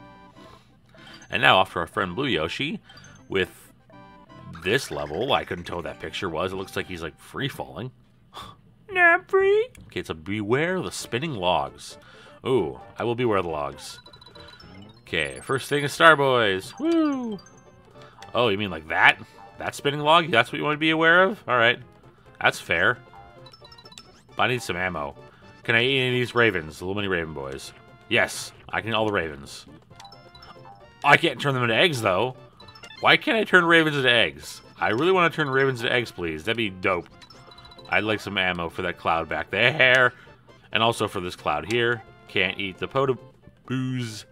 And now off to our friend Blue Yoshi with this level. I couldn't tell what that picture was. It looks like he's like free-falling. Not free. Okay, so beware the spinning logs. Ooh, I will beware the logs. Okay, first thing is Starboys. Woo! Oh, you mean like that? That spinning log? That's what you want to be aware of? Alright. That's fair. But I need some ammo. Can I eat any of these ravens? The little mini raven boys. Yes, I can eat all the ravens. I can't turn them into eggs, though. Why can't I turn ravens into eggs? I really want to turn ravens into eggs, please. That'd be dope. I'd like some ammo for that cloud back there. And also for this cloud here. Can't eat the potaboos.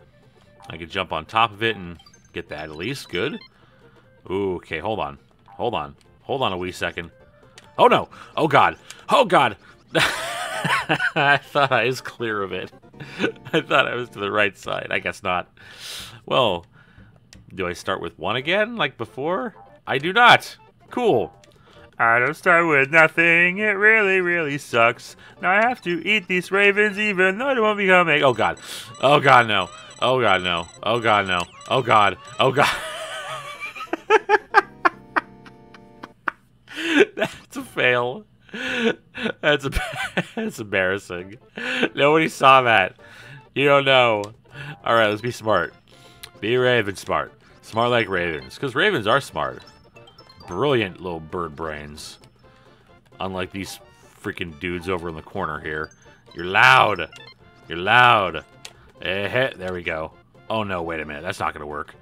I could jump on top of it and get that at least. Good. Ooh, okay, hold on. Hold on. Hold on a wee second. Oh, no. Oh, God. Oh, God. I thought I was clear of it. I thought I was to the right side. I guess not. Well, do I start with one again like before? I do not. Cool. I don't start with nothing. It really, really sucks. Now I have to eat these ravens even though it won't become egg. Oh, God. Oh, God, no. Oh, God, no. Oh, God, no. Oh, God. Oh, God. That's a fail. That's embarrassing. Nobody saw that. You don't know. All right, let's be smart. Be raven smart. Smart like ravens, because ravens are smart. Brilliant little bird brains. Unlike these freaking dudes over in the corner here. You're loud. You're loud. There we go. Oh no, wait a minute. That's not going to work.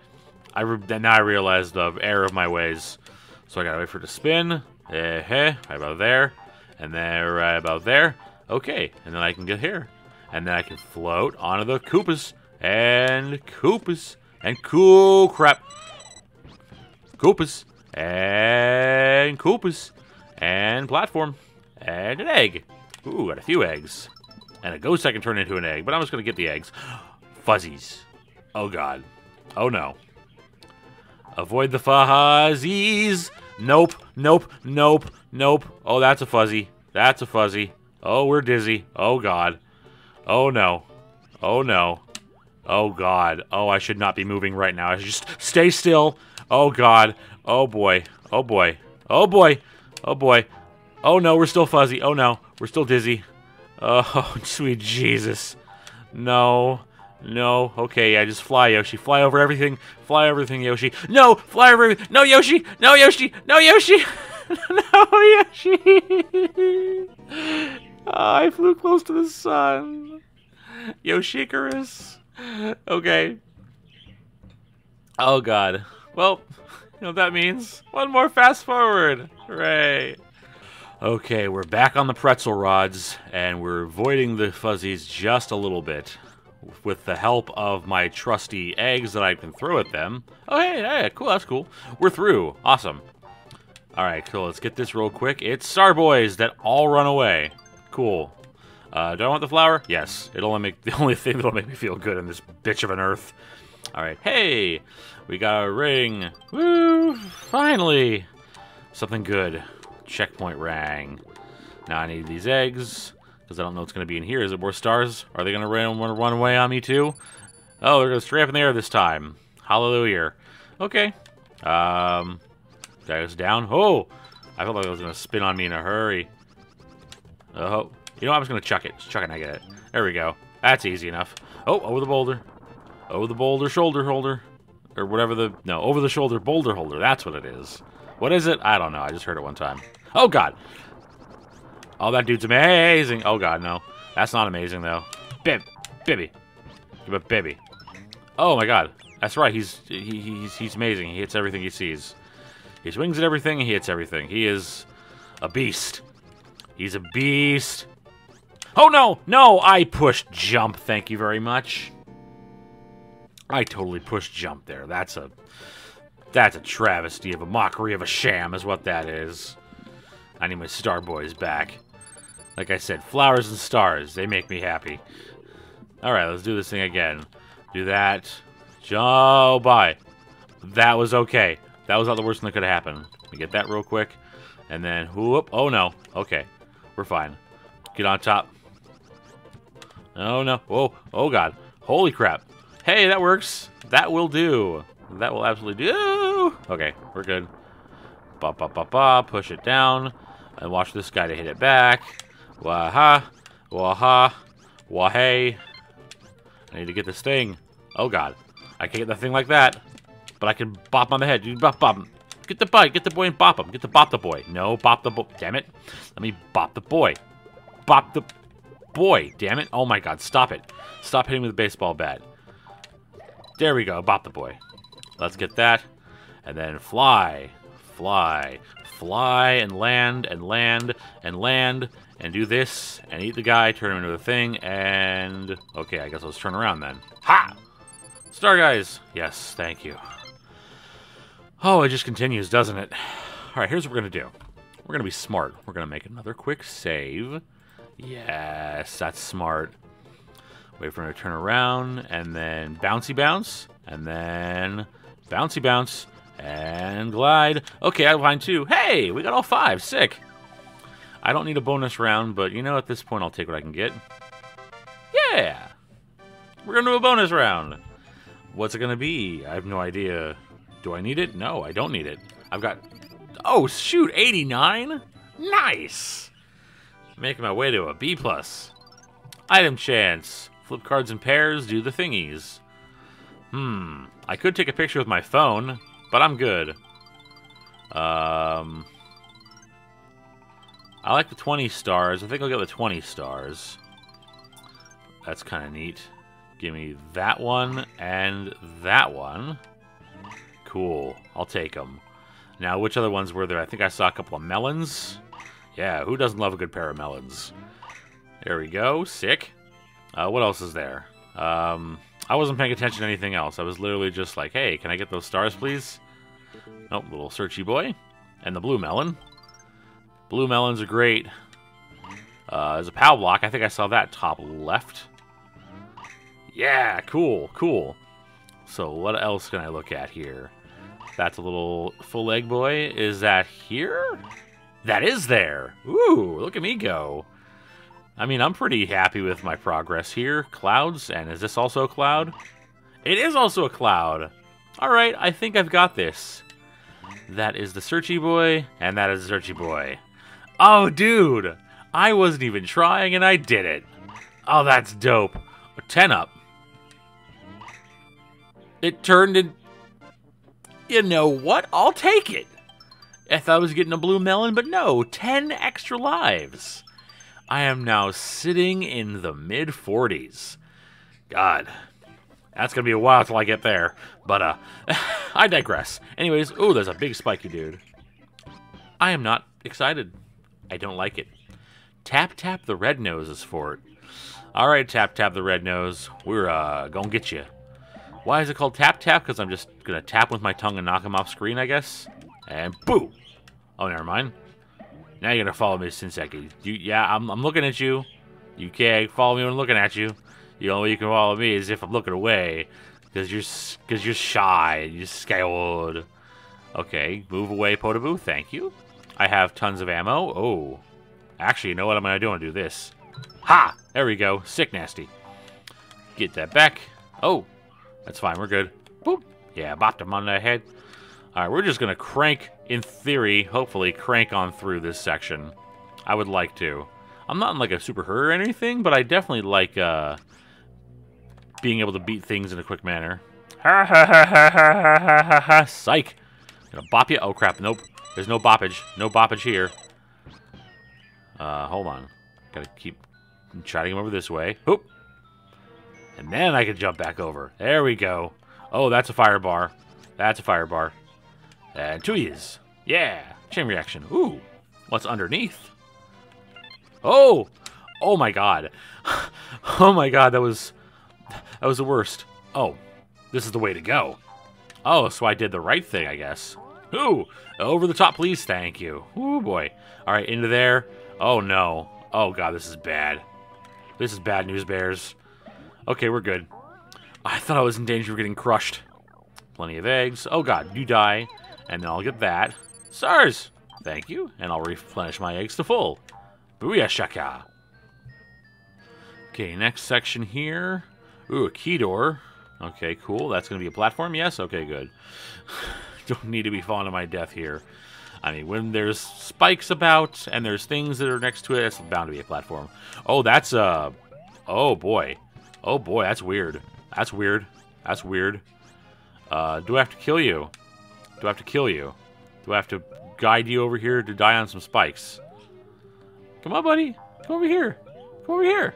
Now I realize the error of my ways. So I got to wait for it to spin. Right about there. And then right about there. Okay. And then I can get here. And then I can float onto the Koopas. And Koopas. And cool crap. Koopas. And Koopas. And platform. And an egg. Ooh, got a few eggs. And a ghost I can turn into an egg, but I'm just going to get the eggs. Fuzzies. Oh, God. Oh, no. Avoid the fuzzies. Nope. Nope. Nope. Nope. Oh, that's a fuzzy. That's a fuzzy. Oh, we're dizzy. Oh, God. Oh, no. Oh, no. Oh, God. Oh, I should not be moving right now. I should just stay still. Oh, God. Oh, boy. Oh, boy. Oh, boy. Oh, boy. Oh, no. We're still fuzzy. Oh, no. We're still dizzy. Oh, sweet Jesus. No. No. Okay, yeah, just fly, Yoshi. Fly over everything. Fly everything, Yoshi. No! Fly over everything. No, Yoshi! No, Yoshi! No, Yoshi! No, Yoshi! Oh, I flew close to the sun. Yoshikaris. Okay. Oh, God. Well, you know what that means? One more fast forward. Hooray. Okay, we're back on the pretzel rods, and we're avoiding the fuzzies just a little bit. With the help of my trusty eggs that I can throw at them. Oh, hey, cool, that's cool. We're through. Awesome. Alright, cool, let's get this real quick. It's Star Boys that all run away. Cool. Do I want the flower? Yes. It'll only make the only thing that'll make me feel good in this bitch of an earth. Alright, hey! We got a ring. Woo! Finally! Something good. Checkpoint rang. Now I need these eggs. Because I don't know what's going to be in here. Is it more stars? Are they going to run away on me too? Oh, they're going to straight up in the air this time. Hallelujah. Okay. That goes down. Oh! I felt like it was going to spin on me in a hurry. Oh. You know, I'm just going to chuck it. Just chuck it and I get it. There we go. That's easy enough. Oh, over the boulder. Over the boulder shoulder holder. Or whatever the... No, over the shoulder boulder holder. That's what it is. What is it? I don't know. I just heard it one time. Oh, God. Oh, that dude's amazing. Oh, God, no. That's not amazing, though. Baby. Give up baby. Oh, my God. That's right. He's amazing. He hits everything he sees. He swings at everything. He hits everything. He is a beast. He's a beast. Oh, no. No, I pushed jump. Thank you very much. I totally pushed jump there. That's a travesty of a mockery of a sham is what that is. I need my Star Boys back. Like I said, flowers and stars. They make me happy. Alright, let's do this thing again. Do that. Oh, bye. That was okay. That was not the worst thing that could happen. We get that real quick. And then, whoop. Oh, no. Okay. We're fine. Get on top. Oh, no. Whoa. Oh, God. Holy crap. Hey, that works. That will do. That will absolutely do. Okay. We're good. Ba ba ba ba. Push it down. And watch this guy to hit it back. Waha, waha, wahey. I need to get this thing. Oh God, I can't get the thing like that, but I can bop him on the head. You bop him. Get the boy, and bop him. Get the bop the boy. No, bop the boy. Damn it. Let me bop the boy. Bop the boy. Damn it. Oh my God, stop it. Stop hitting with a baseball bat. There we go. Bop the boy. Let's get that, and then fly. Fly, fly, and land, and land, and land, and do this, and eat the guy, turn him into a thing, and... Okay, I guess let's turn around then. Ha! Star guys! Yes, thank you. Oh, it just continues, doesn't it? Alright, here's what we're gonna do. We're gonna be smart. We're gonna make another quick save. Yes, that's smart. Wait for him to turn around, and then bouncy bounce, and then bouncy bounce. And glide. Okay, I'm fine too. Hey, we got all five. Sick. I don't need a bonus round, but you know, at this point, I'll take what I can get. Yeah! We're gonna do a bonus round. What's it gonna be? I have no idea. Do I need it? No, I don't need it. I've got... Oh, shoot! 89? Nice! Making my way to a B+. Item chance. Flip cards in pairs, do the thingies. I could take a picture with my phone. But I'm good. I like the 20 stars. I think I'll get the 20 stars. That's kind of neat. Give me that one and that one. Cool. I'll take them. Now, which other ones were there? I think I saw a couple of melons. Yeah, who doesn't love a good pair of melons? There we go. Sick. What else is there? I wasn't paying attention to anything else. I was literally just like, hey, can I get those stars, please? Nope, little searchy boy. And the blue melon. Blue melons are great. There's a POW block. I think I saw that top left. Yeah, cool, cool. So what else can I look at here? That's a little full egg boy. Is that here? That is there. Ooh, look at me go. I mean, I'm pretty happy with my progress here. Clouds, and is this also a cloud? It is also a cloud. Alright, I think I've got this. That is the searchy boy, and that is the searchy boy. Oh, dude! I wasn't even trying, and I did it. Oh, that's dope. 10 up. It turned in... You know what? I'll take it. I thought I was getting a blue melon, but no. 10 extra lives. I am now sitting in the mid-40s. God, that's going to be a while till I get there. But, I digress. Anyways, ooh, there's a big spiky dude. I am not excited I don't like it. Tap Tap the Red Nose is for it. Alright, Tap Tap the Red Nose. We're gonna get you. Why is it called Tap Tap? Because I'm just gonna tap with my tongue and knock him off screen, I guess. And boo! Oh, never mind. Now you're gonna follow me, Shinseki. I'm looking at you. You can't follow me when I'm looking at you. The only way you can follow me is if I'm looking away. Because you're shy and you're scared. Okay, move away, Potaboo. Thank you. I have tons of ammo. Oh. Actually, you know what? I don't want to do this. Ha! There we go. Sick nasty. Get that back. Oh. That's fine. We're good. Boop. Yeah, bopped him on the head. Alright, we're just going to crank, in theory, hopefully crank on through this section. I would like to. I'm not in, like, a super hurry or anything, but I definitely like, being able to beat things in a quick manner. Ha ha ha ha ha ha ha ha. Psych. Gonna bop you. Oh, crap. Nope. There's no boppage. No boppage here. Hold on. Gotta keep chatting him over this way. Oop. And then I can jump back over. There we go. Oh, that's a fire bar. That's a fire bar. And two years. Yeah. Chain reaction. Ooh. What's underneath? Oh. Oh, my God. Oh, my God. That was the worst. Oh. This is the way to go. Oh, so I did the right thing, I guess. Ooh! Over the top, please. Thank you. Ooh, boy. All right, into there. Oh, no. Oh, God, this is bad. This is bad news, bears. Okay, we're good. I thought I was in danger of getting crushed. Plenty of eggs. Oh, God, you die. And then I'll get that. Stars! Thank you. And I'll replenish my eggs to full. Booyah shaka. Okay, next section here. Ooh, a key door. Okay, cool. That's going to be a platform? Yes? Okay, good. Don't need to be falling to my death here. I mean, when there's spikes about and there's things that are next to it, it's bound to be a platform. Oh, that's a... Oh, boy. Oh, boy, that's weird. That's weird. That's weird. Do I have to kill you? Do I have to kill you? Do I have to guide you over here to die on some spikes? Come on, buddy. Come over here. Come over here.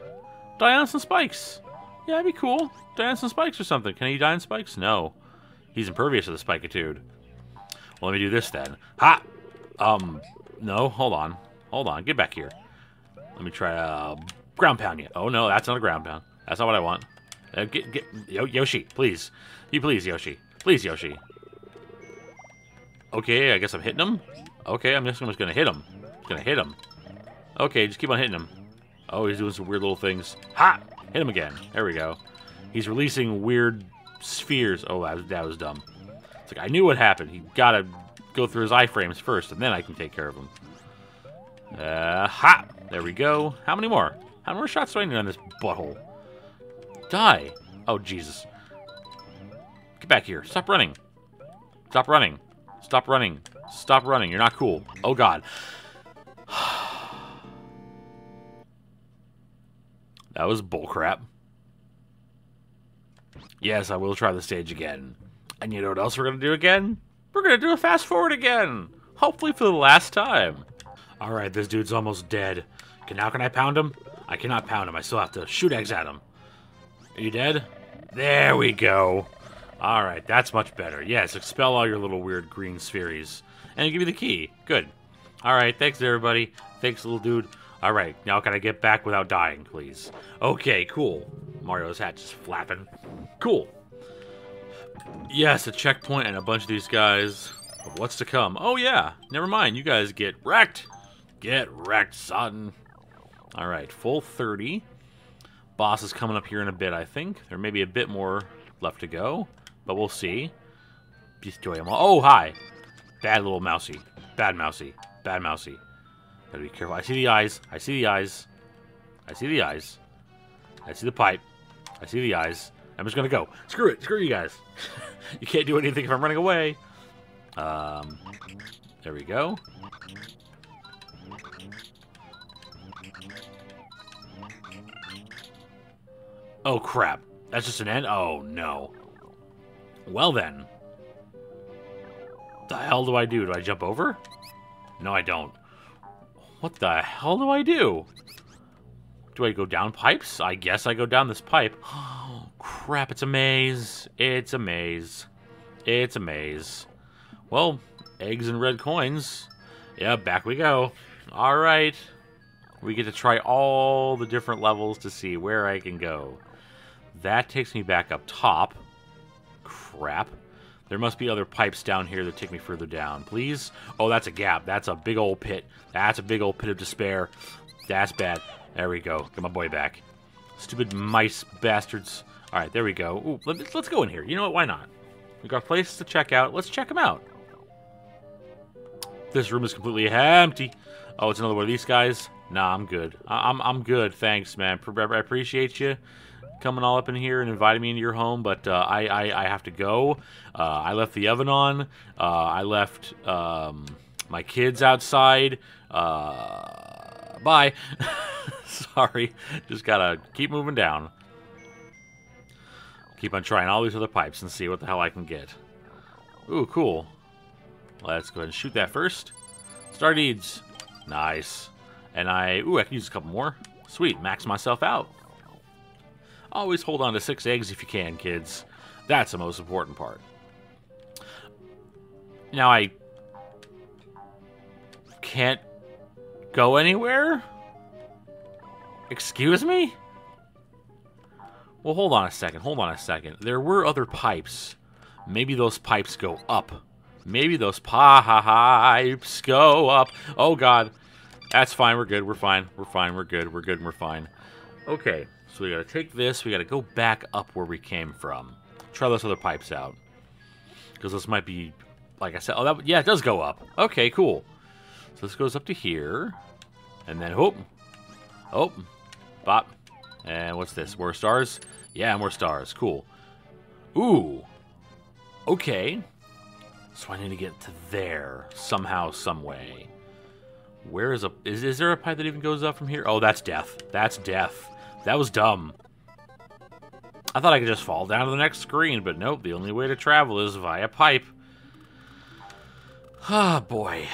Die on some spikes. Yeah, that'd be cool. Die on some spikes or something. Can he die on spikes? No. He's impervious to the spikitude. Well, let me do this then. Ha! No, hold on. Hold on. Get back here. Let me try to ground pound you. Oh, no, that's not a ground pound. That's not what I want. Get Yoshi, please. You please, Yoshi. Please, Yoshi. Okay, I guess I'm hitting him. Okay, I'm just going to hit him. Just going to hit him. Okay, just keep on hitting him. Oh, he's doing some weird little things. Ha! Hit him again. There we go. He's releasing weird spheres. Oh, that was dumb. It's like I knew what happened. He gotta go through his iframes first, and then I can take care of him. Ha! There we go. How many more? How many more shots do I need on this butthole? Die! Oh, Jesus. Get back here. Stop running. Stop running. Stop running. Stop running. You're not cool. Oh, God. That was bullcrap. Yes, I will try the stage again. And you know what else we're going to do again? We're going to do a fast forward again. Hopefully for the last time. All right, this dude's almost dead. Now can I pound him? I cannot pound him. I still have to shoot eggs at him. Are you dead? There we go. All right, that's much better. Yes, expel all your little weird green spheres. And give me the key. Good. All right, thanks, everybody. Thanks, little dude. All right, now can I get back without dying, please? Okay, cool. Mario's hat just flapping. Cool. Yes, a checkpoint and a bunch of these guys. What's to come? Oh, yeah. Never mind. You guys get wrecked. Get wrecked, son. All right, full 30. Boss is coming up here in a bit, I think. There may be a bit more left to go, but we'll see. Destroy them all. Oh, hi. Bad little mousey. Bad mousey. Bad mousey. Gotta be careful. I see the eyes. I see the eyes. I see the eyes. I see the pipe. I see the eyes. I'm just gonna go. Screw it. Screw you guys. You can't do anything if I'm running away. There we go. Oh, crap. That's just an end? Oh, no. Well, then. What the hell do I do? Do I jump over? No, I don't. What the hell do I do? Do I go down pipes? I guess I go down this pipe. Oh, crap, it's a maze. It's a maze. It's a maze. Well, eggs and red coins. Yeah, back we go. Alright. We get to try all the different levels to see where I can go. That takes me back up top. Crap. There must be other pipes down here that take me further down. Please? Oh, that's a gap. That's a big old pit. That's a big old pit of despair. That's bad. There we go. Get my boy back. Stupid mice bastards. Alright, there we go. Ooh, let's go in here. You know what? Why not? We've got places to check out. Let's check them out. This room is completely empty. Oh, it's another one of these guys. Nah, I'm good. I'm good. Thanks, man. I appreciate you coming all up in here and inviting me into your home, but I have to go. I left the oven on. I left my kids outside. Bye. Sorry. Just gotta keep moving down. Keep on trying all these other pipes and see what the hell I can get. Ooh, cool. Let's go ahead and shoot that first. Star Deeds. Nice. And I can use a couple more. Sweet, max myself out. Always hold on to 6 eggs if you can, kids. That's the most important part. Now I can't go anywhere? Excuse me? Well, hold on a second, hold on a second. There were other pipes. Maybe those pipes go up. Maybe those pipes go up. Oh, God. That's fine, we're good, we're fine, we're fine, we're good, we're good, and we're fine. Okay, so we gotta take this, we gotta go back up where we came from. Try those other pipes out. Because this might be, like I said, oh, that, yeah, it does go up. Okay, cool. So this goes up to here. And then, oh, oh, bop. And what's this, more stars? Yeah, more stars, cool. Ooh, okay. So I need to get to there, somehow, some way. Where is a... Is there a pipe that even goes up from here? Oh, that's death. That's death. That was dumb. I thought I could just fall down to the next screen, but nope. The only way to travel is via pipe. Ah, oh, boy.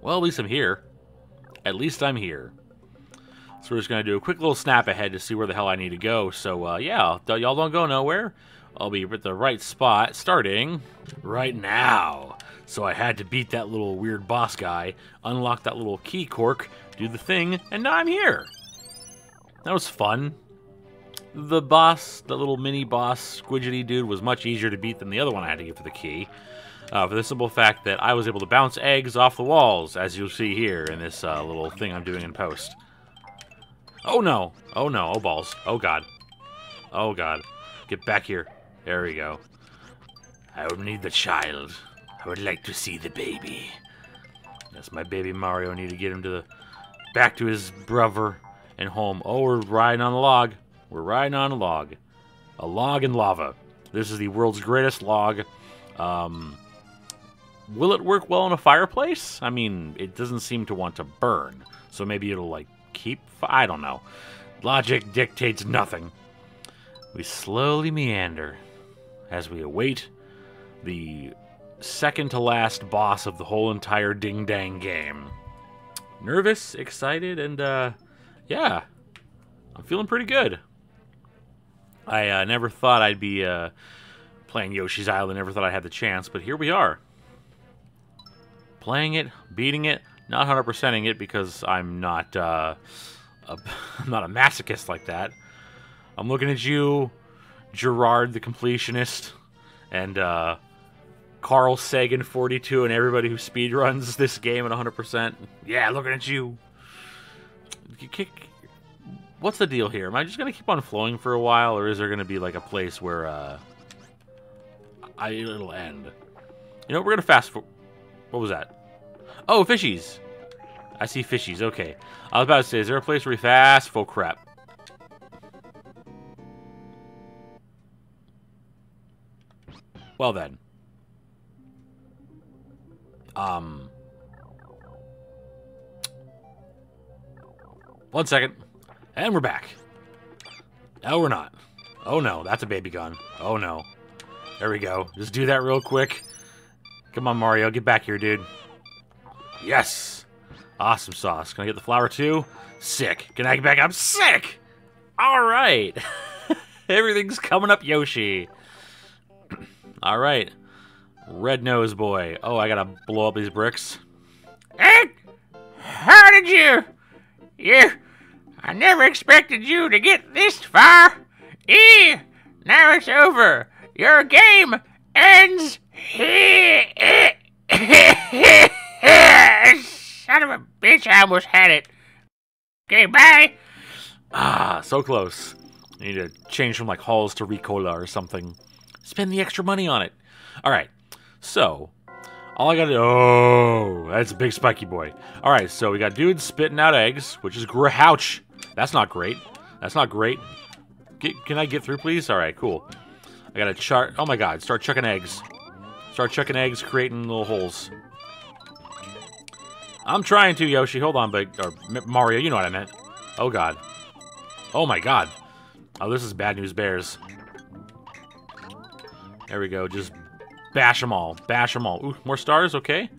Well, at least I'm here. At least I'm here. So we're just going to do a quick little snap ahead to see where the hell I need to go. So, yeah. Y'all don't go nowhere. I'll be at the right spot starting right now. So I had to beat that little weird boss guy, unlock that little key cork, do the thing, and now I'm here. That was fun. The boss, the little mini boss squidgety dude, was much easier to beat than the other one I had to get for the key. For the simple fact that I was able to bounce eggs off the walls, as you'll see here in this little thing I'm doing in post. Oh no. Oh no. Oh balls. Oh god. Oh god. Get back here. There we go. I will need the child. I would like to see the baby. That's my baby Mario. I need to get him to the back to his brother and home. Oh, we're riding on a log. We're riding on a log. A log in lava. This is the world's greatest log. Will it work well in a fireplace? I mean, it doesn't seem to want to burn. So maybe it'll, like, keep... I don't know. Logic dictates nothing. We slowly meander as we await the... second-to-last boss of the whole entire ding-dang game. Nervous, excited, and, yeah. I'm feeling pretty good. I never thought I'd be playing Yoshi's Island, never thought I had the chance, but here we are. Playing it, beating it, not 100%ing it because I'm not, I'm not a masochist like that. I'm looking at you, Gerard the completionist, and, Carl Sagan 42 and everybody who speedruns this game at 100%. Yeah, looking at you. What's the deal here? Am I just going to keep on flowing for a while, or is there going to be like a place where it'll end? You know, we're going to fast forward. What was that? Oh, fishies. I see fishies. Okay. I was about to say, is there a place where we fast? Full crap. Well then. One second. And we're back. No, we're not. Oh, no. That's a baby gun. Oh, no. There we go. Just do that real quick. Come on, Mario. Get back here, dude. Yes. Awesome sauce. Can I get the flower, too? Sick. Can I get back up? Sick! All right. Everything's coming up, Yoshi. All right. Red nose boy. Oh, I gotta blow up these bricks. How did you? I never expected you to get this far. Now it's over. Your game ends here. Son of a bitch, I almost had it. Okay, bye. Ah, so close. I need to change from like halls to Ricola or something. Spend the extra money on it. All right, so all I gotta do, oh, that's a big spiky boy. All right, so we got dudes spitting out eggs, which is ouch. That's not great. That's not great. Can I get through, please? All right, cool. I gotta chart. Oh my God, start chucking eggs. Start chucking eggs, creating little holes. I'm trying to, Yoshi. Hold on, or Mario, you know what I meant. Oh God. Oh my God. Oh, this is bad news bears. There we go. Just bash them all. Bash them all. Ooh, more stars? Okay.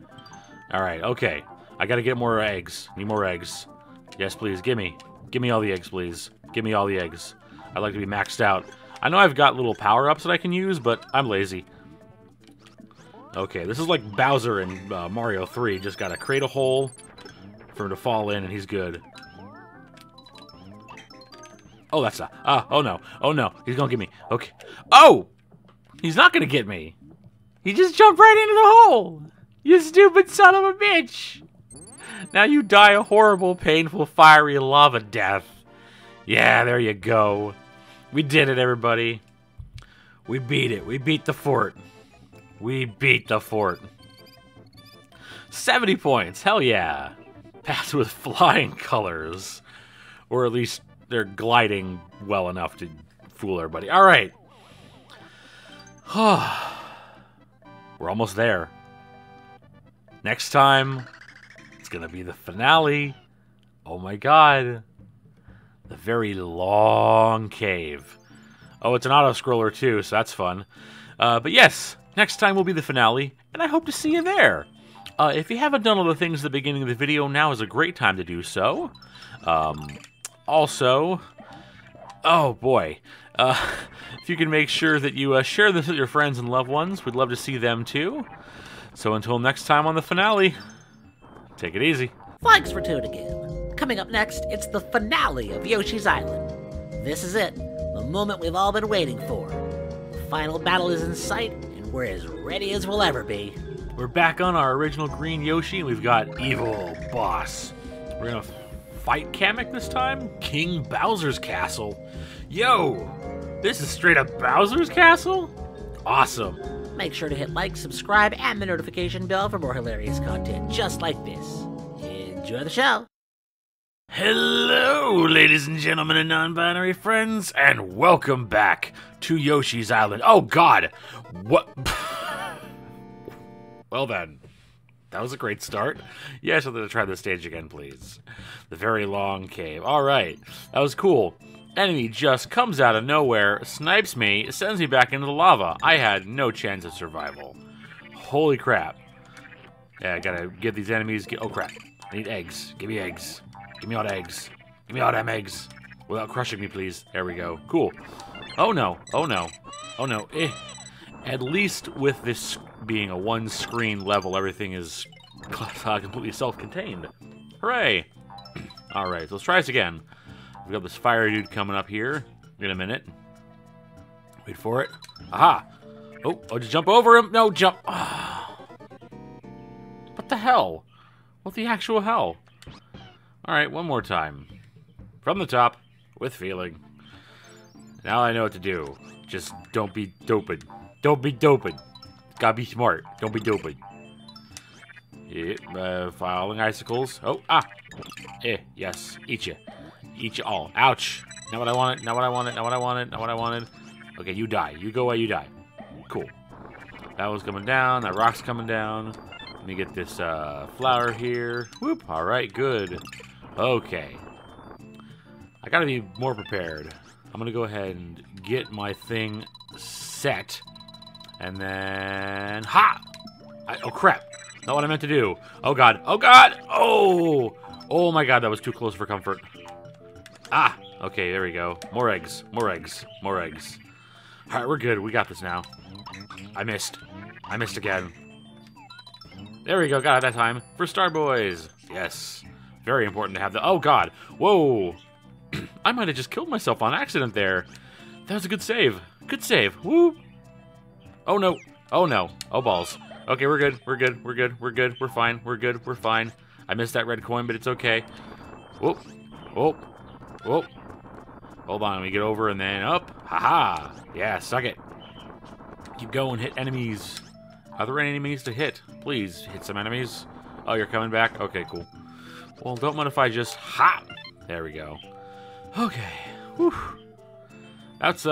All right. Okay. I gotta get more eggs. Need more eggs. Yes, please. Give me. Give me all the eggs, please. Give me all the eggs. I'd like to be maxed out. I know I've got little power-ups that I can use, but I'm lazy. Okay, this is like Bowser in Mario 3. Just gotta create a hole for him to fall in, and he's good. Oh, that's not... oh no. Oh no. He's gonna get me. Okay. Oh! He's not gonna get me. He just jumped right into the hole! You stupid son of a bitch! Now you die a horrible, painful, fiery lava death. Yeah, there you go. We did it, everybody. We beat it. We beat the fort. We beat the fort. 70 points. Hell yeah. Passed with flying colors. Or at least they're gliding well enough to fool everybody. All right. We're almost there. Next time, it's going to be the finale. Oh my God. The very long cave. Oh, it's an auto-scroller too, so that's fun. But yes, next time will be the finale, and I hope to see you there. If you haven't done all the things at the beginning of the video, now is a great time to do so. Also, oh boy, if you can make sure that you share this with your friends and loved ones, we'd love to see them too. So until next time on the finale, take it easy. Thanks for tuning in. Coming up next, it's the finale of Yoshi's Island. This is it, the moment we've all been waiting for. The final battle is in sight, and we're as ready as we'll ever be. We're back on our original green Yoshi, and we've got evil boss. We're gonna fight Kamek this time? King Bowser's Castle. Yo, this is straight up Bowser's Castle? Awesome. Make sure to hit like, subscribe, and the notification bell for more hilarious content just like this. Enjoy the show. Hello, ladies and gentlemen and non-binary friends, and welcome back to Yoshi's Island. Oh, God. What? Well, then. That was a great start. Yes, I'm going to try this stage again, please. The very long cave. All right. That was cool. Enemy just comes out of nowhere, snipes me, sends me back into the lava. I had no chance of survival. Holy crap. Yeah, I got to get these enemies. Oh, crap. I need eggs. Give me eggs. Give me all the eggs. Give me all them eggs. Without crushing me, please. There we go. Cool. Oh, no. Oh, no. Oh, no. Eh. At least with this being a one-screen level, everything is completely self-contained. Hooray. All right. So let's try this again. We've got this fire dude coming up here in a minute. Wait for it. Aha. Oh, I'll just jump over him. No, jump. Oh. What the hell? What the actual hell? Alright, one more time. From the top, with feeling. Now I know what to do. Just don't be doped. Don't be doped. Gotta be smart. Don't be doped. Yeah, filing icicles. Oh, ah. Eh, yes. Eat ya. Eat ya all. Ouch. Not what I wanted. Not what I wanted. Not what I wanted. Not what I wanted. Okay, you die. You go away, you die. Cool. That one's coming down. That rock's coming down. Let me get this flower here. Whoop. Alright, good. Okay. I gotta be more prepared. I'm gonna go ahead and get my thing set. And then... Ha! Oh, crap. Not what I meant to do. Oh, God. Oh, God! Oh! Oh, my God. That was too close for comfort. Ah! Okay, there we go. More eggs. More eggs. More eggs. Alright, we're good. We got this now. I missed. I missed again. There we go. Got it that time. For Star Boys. Yes. Very important to have the... Oh, God. Whoa. I might have just killed myself on accident there. That was a good save. Good save. Woo. Oh, no. Oh, no. Oh, balls. Okay, we're good. We're good. We're good. We're good. We're fine. We're good. We're fine. I missed that red coin, but it's okay. Whoop. Whoop. Whoop. Hold on. We get over and then up. Haha. Yeah, suck it. Keep going. Hit enemies. Are there any enemies to hit? Please, hit some enemies. Oh, you're coming back? Okay, cool. Well, don't mind if I just hop. There we go. Okay. Whew. That's,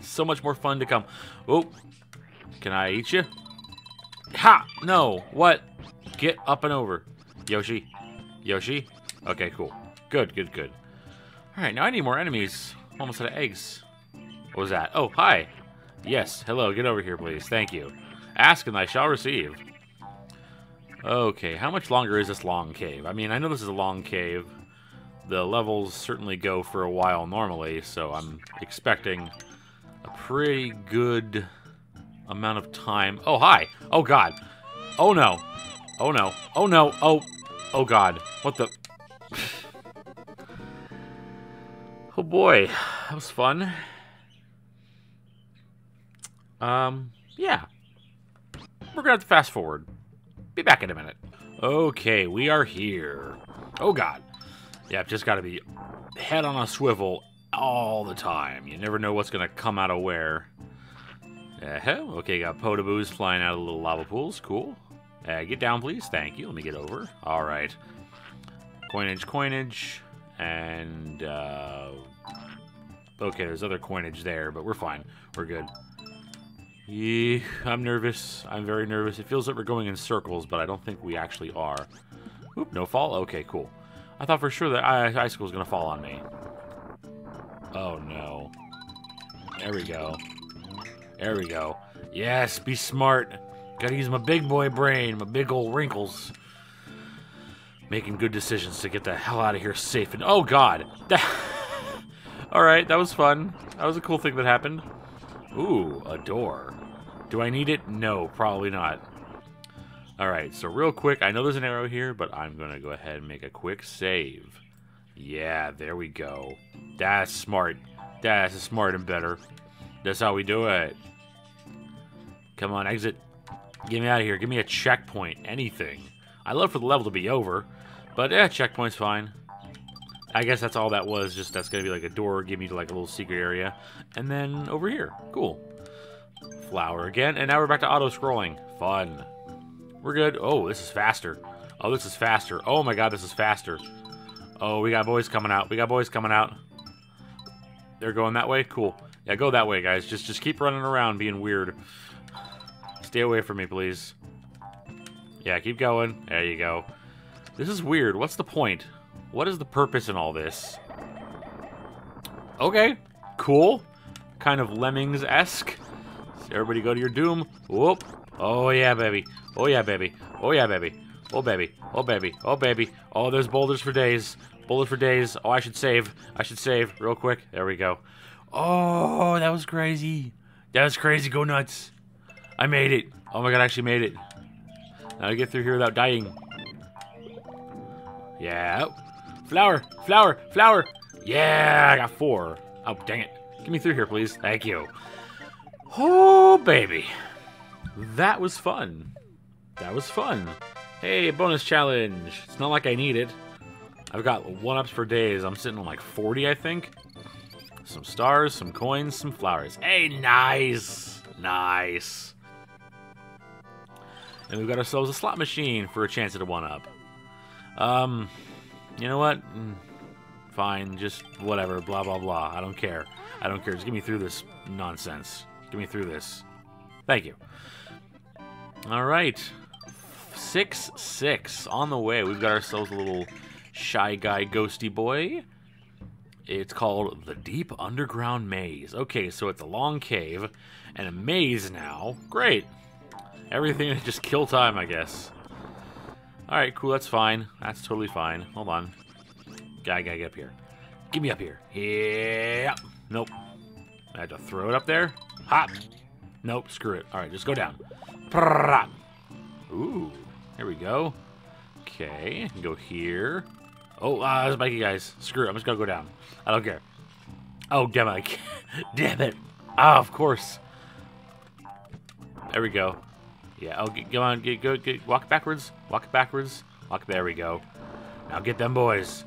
so much more fun to come. Oh. Can I eat you? Ha! No. What? Get up and over. Yoshi. Yoshi. Okay, cool. Good, good, good. Alright, now I need more enemies. Almost out of eggs. What was that? Oh, hi. Yes. Hello. Get over here, please. Thank you. Ask and I shall receive. Okay, how much longer is this long cave? I mean, I know this is a long cave. The levels certainly go for a while normally, so I'm expecting a pretty good amount of time. Oh, hi. Oh, God. Oh, no. Oh, no. Oh, no. Oh, oh, God. What the? Oh, boy. That was fun. Yeah. We're gonna have to fast forward. Be back in a minute. Okay, we are here. Oh, God. Yeah, I've just got to be head on a swivel all the time. You never know what's going to come out of where. Okay, got potaboos flying out of the little lava pools. Cool. Get down, please. Thank you. Let me get over. All right. Coinage, coinage. And, okay, there's other coinage there, but we're fine. We're good. Yeah, I'm nervous. I'm very nervous. It feels like we're going in circles, but I don't think we actually are. Oop, no fall? Okay, cool. I thought for sure that icicle was going to fall on me. Oh, no. There we go. There we go. Yes, be smart. Gotta use my big boy brain, my big old wrinkles. Making good decisions to get the hell out of here safe and... Oh, God! Alright, that was fun. That was a cool thing that happened. Ooh, a door. Do I need it? No, probably not. Alright, so real quick, I know there's an arrow here, but I'm going to go ahead and make a quick save. Yeah, there we go. That's smart. That's smart and better. That's how we do it. Come on, exit. Get me out of here. Give me a checkpoint. Anything. I love for the level to be over, but eh, checkpoint's fine. I guess that's all that was, just that's going to be like a door, give me to like a little secret area. And then over here. Cool. Flower again, and now we're back to auto-scrolling. Fun. We're good. Oh, this is faster. Oh, this is faster. Oh my God, this is faster. Oh, we got boys coming out. We got boys coming out. They're going that way? Cool. Yeah, go that way, guys. Just keep running around being weird. Stay away from me, please. Yeah, keep going. There you go. This is weird. What's the point? What is the purpose in all this? Okay, cool. Kind of Lemmings-esque. Everybody go to your doom. Whoop. Oh, yeah, baby. Oh, yeah, baby. Oh, yeah, baby. Oh, baby. Oh, baby. Oh, baby. Oh, there's boulders for days. Boulders for days. Oh, I should save. I should save real quick. There we go. Oh, that was crazy. That was crazy. Go nuts. I made it. Oh, my God, I actually made it. Now I get through here without dying. Yeah. Flower! Flower! Flower! Yeah! I got 4. Oh, dang it. Get me through here, please. Thank you. Oh, baby. That was fun. That was fun. Hey, bonus challenge. It's not like I need it. I've got 1-ups for days. I'm sitting on like 40, I think. Some stars, some coins, some flowers. Hey, nice! Nice. And we've got ourselves a slot machine for a chance at a 1-up. You know what? Fine, just whatever, blah, blah, blah. I don't care. I don't care. Just get me through this nonsense. Get me through this. Thank you. All right. 6-6 on the way. We've got ourselves a little shy guy ghosty boy. It's called the Deep Underground Maze. Okay, so it's a long cave and a maze now. Great. Everything to just kill time, I guess. Alright, cool, that's fine. That's totally fine. Hold on. Gotta get up here. Get me up here. Yeah. Nope. I had to throw it up there. Hop. Nope, screw it. Alright, just go down. Ooh. There we go. Okay, go here. Oh, it's Mikey, guys. Screw it, I'm just gonna go down. I don't care. Oh, damn it. Damn it. Ah, of course. There we go. Yeah, oh, go on, walk backwards. Walk backwards. Walk, there we go. Now get them boys.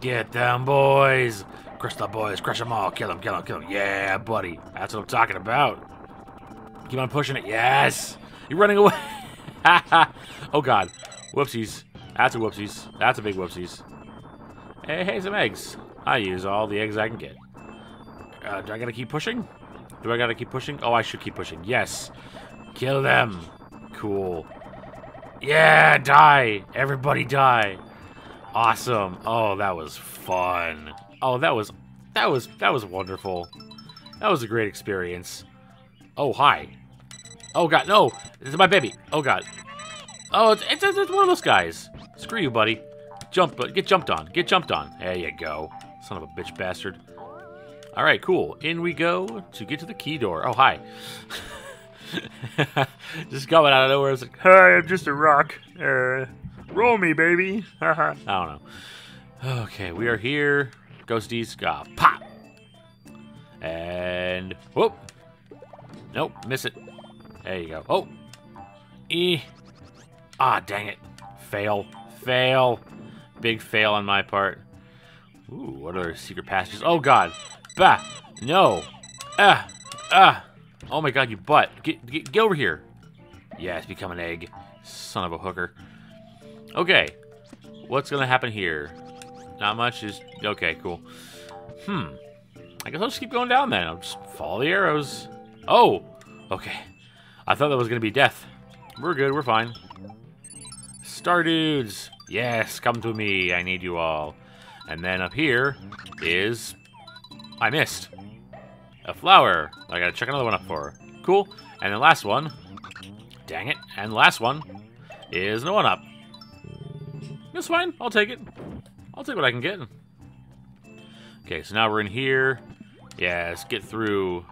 Get them boys. Crush the boys, crush them all. Kill them, kill them, kill them. Yeah, buddy. That's what I'm talking about. Keep on pushing it. Yes! You're running away. Oh, God. Whoopsies. That's a whoopsies. That's a big whoopsies. Hey, hey, some eggs. I use all the eggs I can get. Do I gotta keep pushing? Do I gotta keep pushing? Oh, I should keep pushing. Yes. Kill them. Cool. Yeah, die. Everybody die. Awesome. Oh, that was fun. Oh, that was wonderful. That was a great experience. Oh, hi. Oh, God, no. This is my baby. Oh, God. Oh, it's one of those guys. Screw you, buddy. Jump, but get jumped on. Get jumped on. There you go. Son of a bitch bastard. All right, cool. In we go to get to the key door. Oh, hi. Just coming out of nowhere. It's like, hi, I'm just a rock. Roll me, baby. I don't know. Okay, we are here. Ghosties. Pop. And, whoop. Nope, miss it. There you go. Oh. Eh. Ah, dang it. Fail. Fail. Big fail on my part. Ooh, what are secret passages? Oh, God. Bah. No. Ah. Ah. Oh, my God, you butt. Get over here. Yeah, it's become an egg. Son of a hooker. Okay. What's going to happen here? Not much. Just... okay, cool. Hmm. I guess I'll just keep going down then. I'll just follow the arrows. Oh, okay. I thought that was gonna be death. We're good, we're fine. Star dudes, yes, come to me, I need you all. And then up here is, I missed. A flower, I gotta check another one up for her. Cool, and the last one, dang it, and the last one is no one up. That's fine, I'll take it. I'll take what I can get. Okay, so now we're in here. Yeah, let's get through.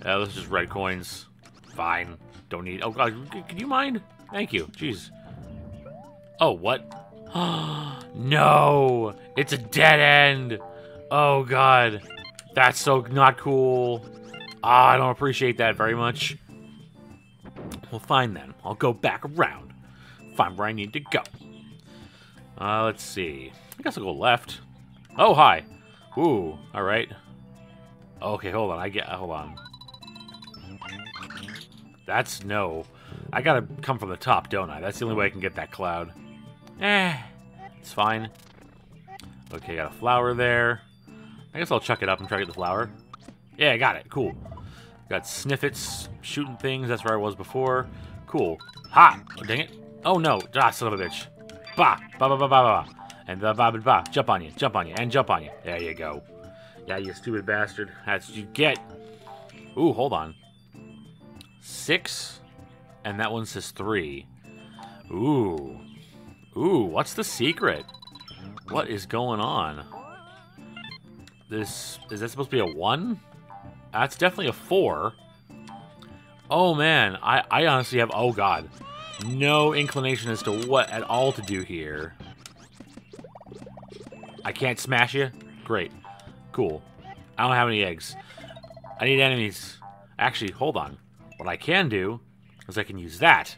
Those are just red coins. Fine. Don't need... oh, God. Could you mind? Thank you. Jeez. Oh, what? No! It's a dead end! Oh, God. That's so not cool. Ah, I don't appreciate that very much. Well, fine, then. I'll go back around. Find where I need to go. Let's see. I guess I'll go left. Oh, hi. Ooh. All right. Okay, hold on. Hold on. That's no. I gotta come from the top, don't I? That's the only way I can get that cloud. Eh, it's fine. Okay, got a flower there. I guess I'll chuck it up and try to get the flower. Yeah, I got it. Cool. Got sniffets, shooting things. That's where I was before. Cool. Ha! Oh, dang it. Oh, no. Ah, son of a bitch. Bah! Bah, bah, bah, bah, bah. And bah, bah, bah, bah. Jump on you. Jump on you. And jump on you. There you go. Yeah, you stupid bastard. That's what you get. Ooh, hold on. 6, and that one says 3. Ooh. Ooh, what's the secret? What is going on? This, is that supposed to be a 1? That's definitely a 4. Oh, man. I honestly have, oh, God. No inclination as to what at all to do here. I can't smash you? Great. Cool. I don't have any eggs. I need enemies. Actually, hold on. What I can do is I can use that.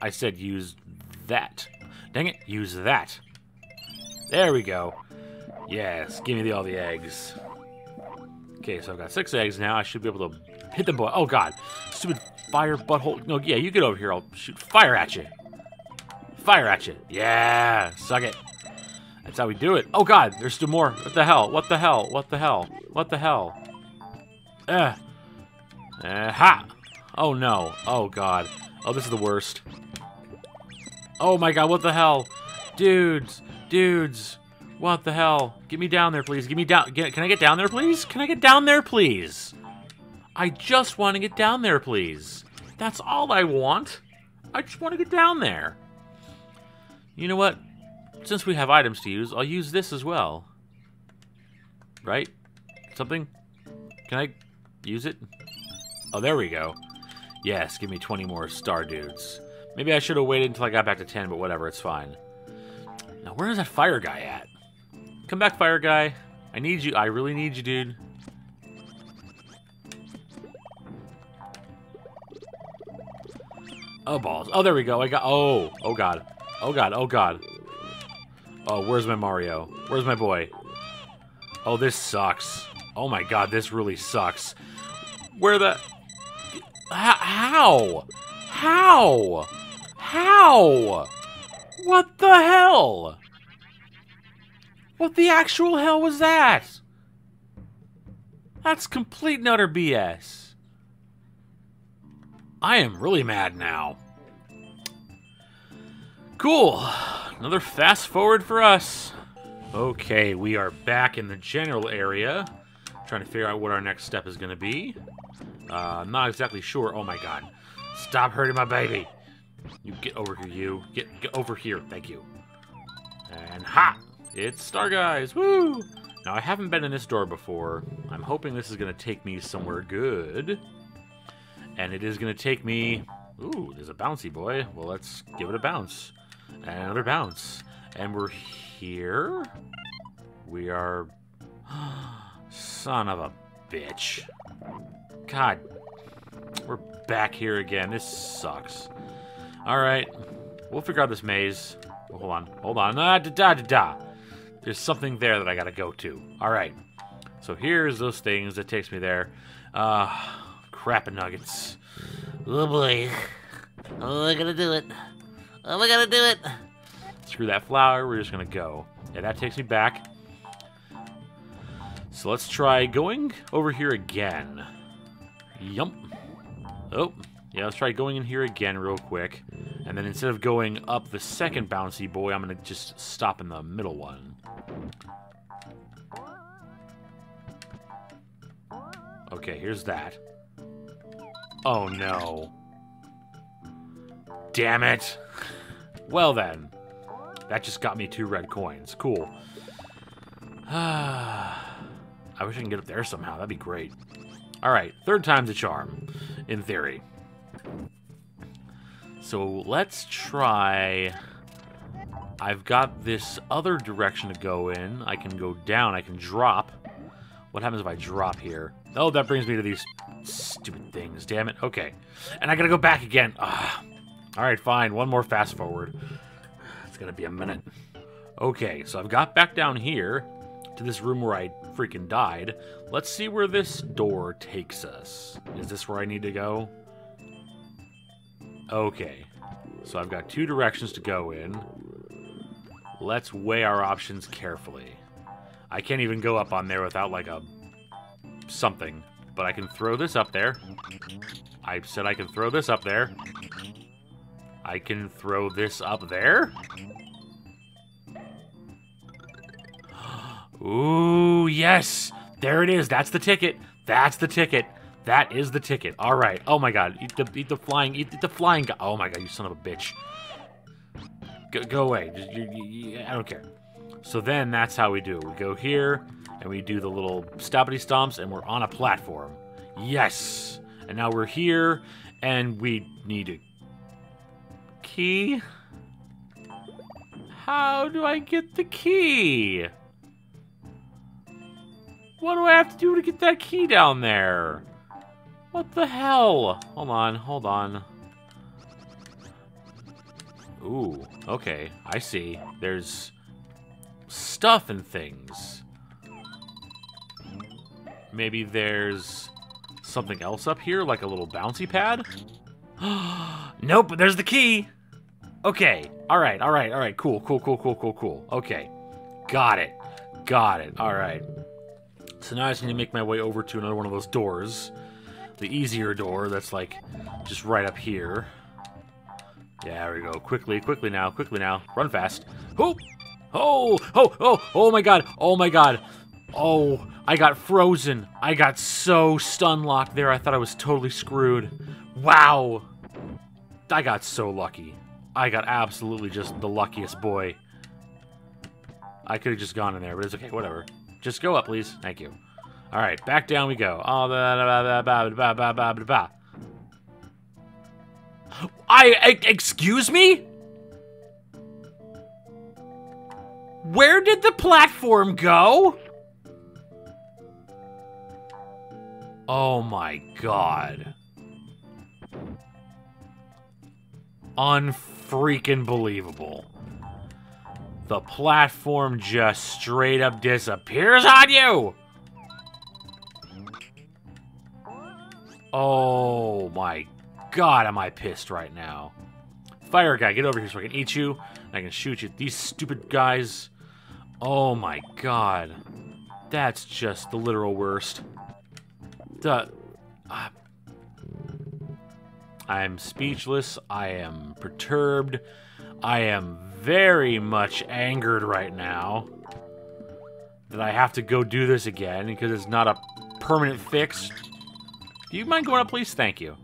I said use that. Dang it, use that. There we go. Yes, give me all the eggs. Okay, so I've got 6 eggs now. I should be able to hit them boy. Oh, God. Stupid fire butthole. No, yeah, you get over here. I'll shoot fire at you. Fire at you. Yeah, suck it. That's how we do it. Oh, God, there's still more. What the hell? What the hell? What the hell? What the hell? Ugh. Ha! Oh no. Oh God. Oh, this is the worst. Oh my God, what the hell? Dudes! Dudes! What the hell? Get me down there, please. Get me down. Can I get down there, please? Can I get down there, please? I just want to get down there, please. That's all I want. I just want to get down there. You know what? Since we have items to use, I'll use this as well. Right? Something? Can I use it? Oh, there we go. Yes, give me 20 more star dudes. Maybe I should have waited until I got back to 10, but whatever, it's fine. Now, where is that fire guy at? Come back, fire guy. I need you. I really need you, dude. Oh, balls. Oh, there we go. I got... Oh. Oh, God. Oh, God. Oh, God. Oh, where's my Mario? Where's my boy? Oh, this sucks. Oh, my God. This really sucks. Where the... How? How? How? What the hell? What the actual hell was that? That's complete and utter BS. I am really mad now. Cool. Another fast forward for us. Okay, we are back in the general area. Trying to figure out what our next step is going to be. I'm not exactly sure. Oh my god. Stop hurting my baby. You get over here, you. Get over here. Thank you. And ha! It's Star Guys. Woo! Now, I haven't been in this door before. I'm hoping this is going to take me somewhere good. And it is going to take me... Ooh, there's a bouncy boy. Well, let's give it a bounce. And another bounce. And we're here. We are... Son of a bitch. God. We're back here again. This sucks. Alright. We'll figure out this maze. Oh, hold on. Hold on. There's something there that I gotta go to. Alright. So here's those things that takes me there. Crap and nuggets. Oh boy. Oh, I gotta do it. Oh, I gotta do it. Screw that flower. We're just gonna go. Yeah, that takes me back. So let's try going over here again. Yump. Oh. Yeah, let's try going in here again real quick. And then instead of going up the second bouncy boy, I'm gonna just stop in the middle one. Okay, here's that. Oh no. Damn it. Well then. That just got me 2 red coins. Cool. I wish I can get up there somehow. That'd be great. Alright, 3rd time's a charm, in theory. So let's try... I've got this other direction to go in. I can go down, I can drop. What happens if I drop here? Oh, that brings me to these stupid things, damn it. Okay, and I gotta go back again. Ugh. Alright, fine, one more fast forward. It's gonna be a minute. Okay, so I've got back down here to this room where I freaking died. Let's see where this door takes us. Is this where I need to go? Okay. So I've got 2 directions to go in. Let's weigh our options carefully. I can't even go up on there without like a... something. But I can throw this up there. I said I can throw this up there. I can throw this up there? Ooh, yes! There it is! That's the ticket! That's the ticket! That is the ticket! Alright, oh my god, eat the flying guy! Oh my god, you son of a bitch. Go away, I don't care. So then, that's how we do it. We go here, and we do the little stoppity stomps, and we're on a platform. Yes! And now we're here, and we need a... key? How do I get the key? What do I have to do to get that key down there? What the hell? Hold on, hold on. Ooh, okay, I see. There's stuff and things. Maybe there's something else up here, like a little bouncy pad? Nope, there's the key! Okay, alright, cool. Okay, got it, alright. So now I just need to make my way over to another one of those doors. The easier door that's like just right up here. Yeah, there we go. Quickly now. Run fast. Hoop! Oh my god. Oh, I got frozen. I got so stun locked there. I thought I was totally screwed. Wow. I got so lucky. I got absolutely just the luckiest boy. I could have just gone in there, but it's okay, whatever. Just go up, please. Thank you. All right, back down we go. Excuse me? Where did the platform go? Oh my god. Unfreaking believable. The platform just straight up disappears on you! Oh my god, am I pissed right now. Fire guy, get over here so I can eat you. And I can shoot you. These stupid guys. Oh my god. That's just the literal worst. I'm speechless. I am perturbed. I am very much angered right now that I have to go do this again because it's not a permanent fix. Do you mind going up, please? Thank you.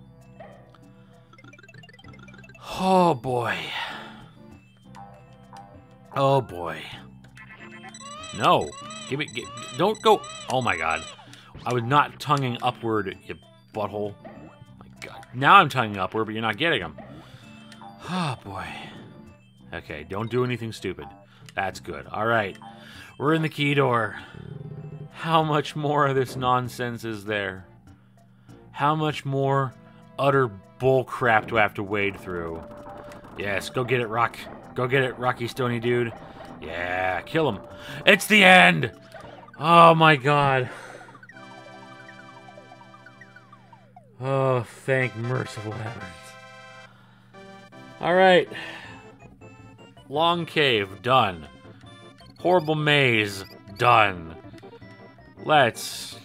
Oh boy. Oh boy. No. Give it. Don't go. Oh my god. I was not tonguing upward, you butthole. God. Now I'm tonguing upward, but you're not getting them. Oh, boy. Okay, don't do anything stupid. That's good. All right. We're in the key door. How much more of this nonsense is there? How much more utter bullcrap do I have to wade through? Yes, go get it, Rock. Go get it, Rocky Stony Dude. Yeah, kill him. It's the end! Oh, my God. Oh, thank merciful heavens. Alright. Long cave, done. Horrible maze, done. Let's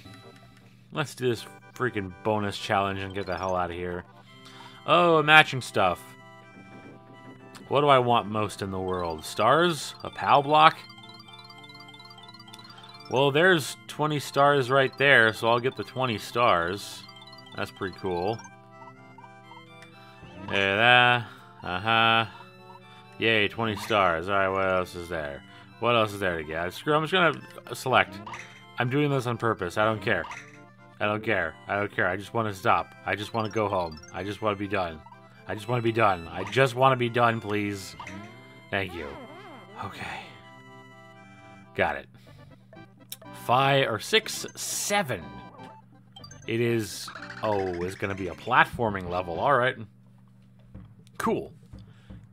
do this freaking bonus challenge and get the hell out of here. Oh, matching stuff. What do I want most in the world? Stars? A POW block? Well, there's 20 stars right there, so I'll get the 20 stars. That's pretty cool. There, that. Uh-huh. Yay, 20 stars. Alright, what else is there? What else is there to get? Screw, I'm just gonna select. I'm doing this on purpose. I don't care. I don't care. I don't care. I just want to stop. I just want to go home. I just want to be done. I just want to be done. I just want to be done, please. Thank you. Okay. Got it. 5 or 6, 7. It is... Oh, it's going to be a platforming level. All right. Cool.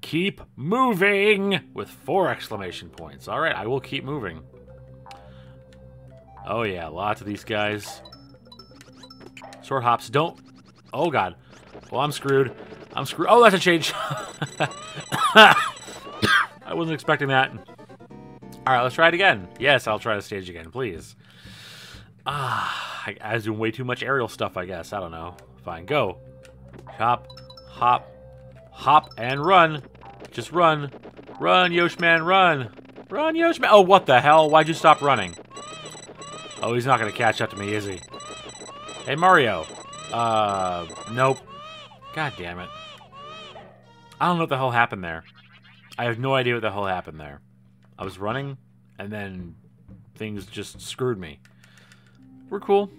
Keep moving with 4 exclamation points. All right, I will keep moving. Oh, yeah, lots of these guys. Short hops. Don't... Oh, God. Well, I'm screwed. I'm screwed. Oh, that's a change. I wasn't expecting that. All right, let's try it again. Yes, I'll try the stage again, please. Ah, I was doing way too much aerial stuff, I guess. I don't know. Fine, go. Hop, hop, hop, and run. Just run. Run, Yoshman, run. Run, Yoshman. Oh, what the hell? Why'd you stop running? Oh, he's not going to catch up to me, is he? Hey, Mario. Nope. God damn it. I don't know what the hell happened there. I have no idea what the hell happened there. I was running, and then things just screwed me. We're cool.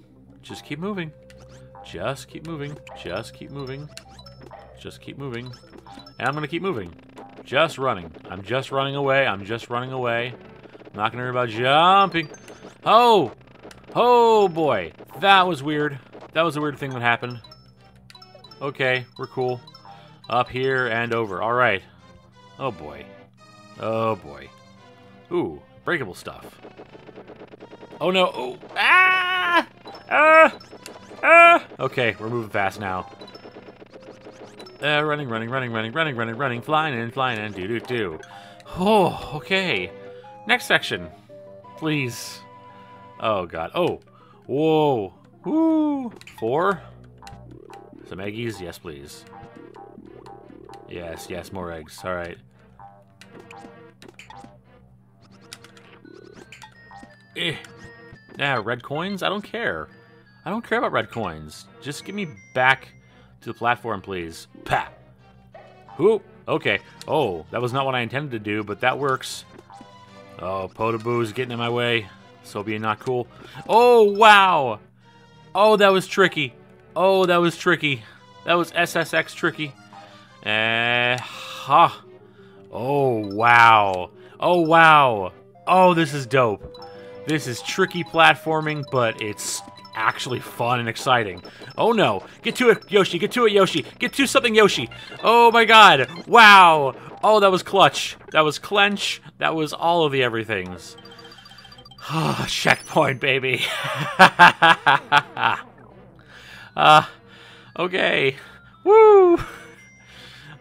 Just keep moving. Just keep moving. Just keep moving. Just keep moving. And I'm going to keep moving. Just running. I'm just running away. I'm just running away. I'm not going to worry about jumping. Oh! Oh, boy. That was weird. That was a weird thing that happened. Okay, we're cool. Up here and over. All right. Oh, boy. Oh, boy. Ooh, breakable stuff. Oh, no. Oh. Ah! Okay, we're moving fast now. Running, running, running, running, running, running, running, flying in, do, do, do. Oh, okay. Next section. Please. Oh, God. Oh. Whoa. Woo. 4. Some eggies? Yes, please. Yes, yes, more eggs. All right. Eh. Yeah, red coins? I don't care. I don't care about red coins. Just get me back to the platform, please. Pa! Whoop! Okay. Oh, that was not what I intended to do, but that works. Oh, Potaboo's getting in my way. So being not cool. Oh, wow! Oh, that was tricky. Oh, that was tricky. That was SSX tricky. Ha! Oh, wow. Oh, wow. Oh, this is dope. This is tricky platforming, but it's actually fun and exciting. Oh, no. Get to it, Yoshi. Get to it, Yoshi. Get to something, Yoshi. Oh, my God. Wow. Oh, that was clutch. That was clench. That was all of the everythings. Oh, checkpoint, baby. Okay. Woo.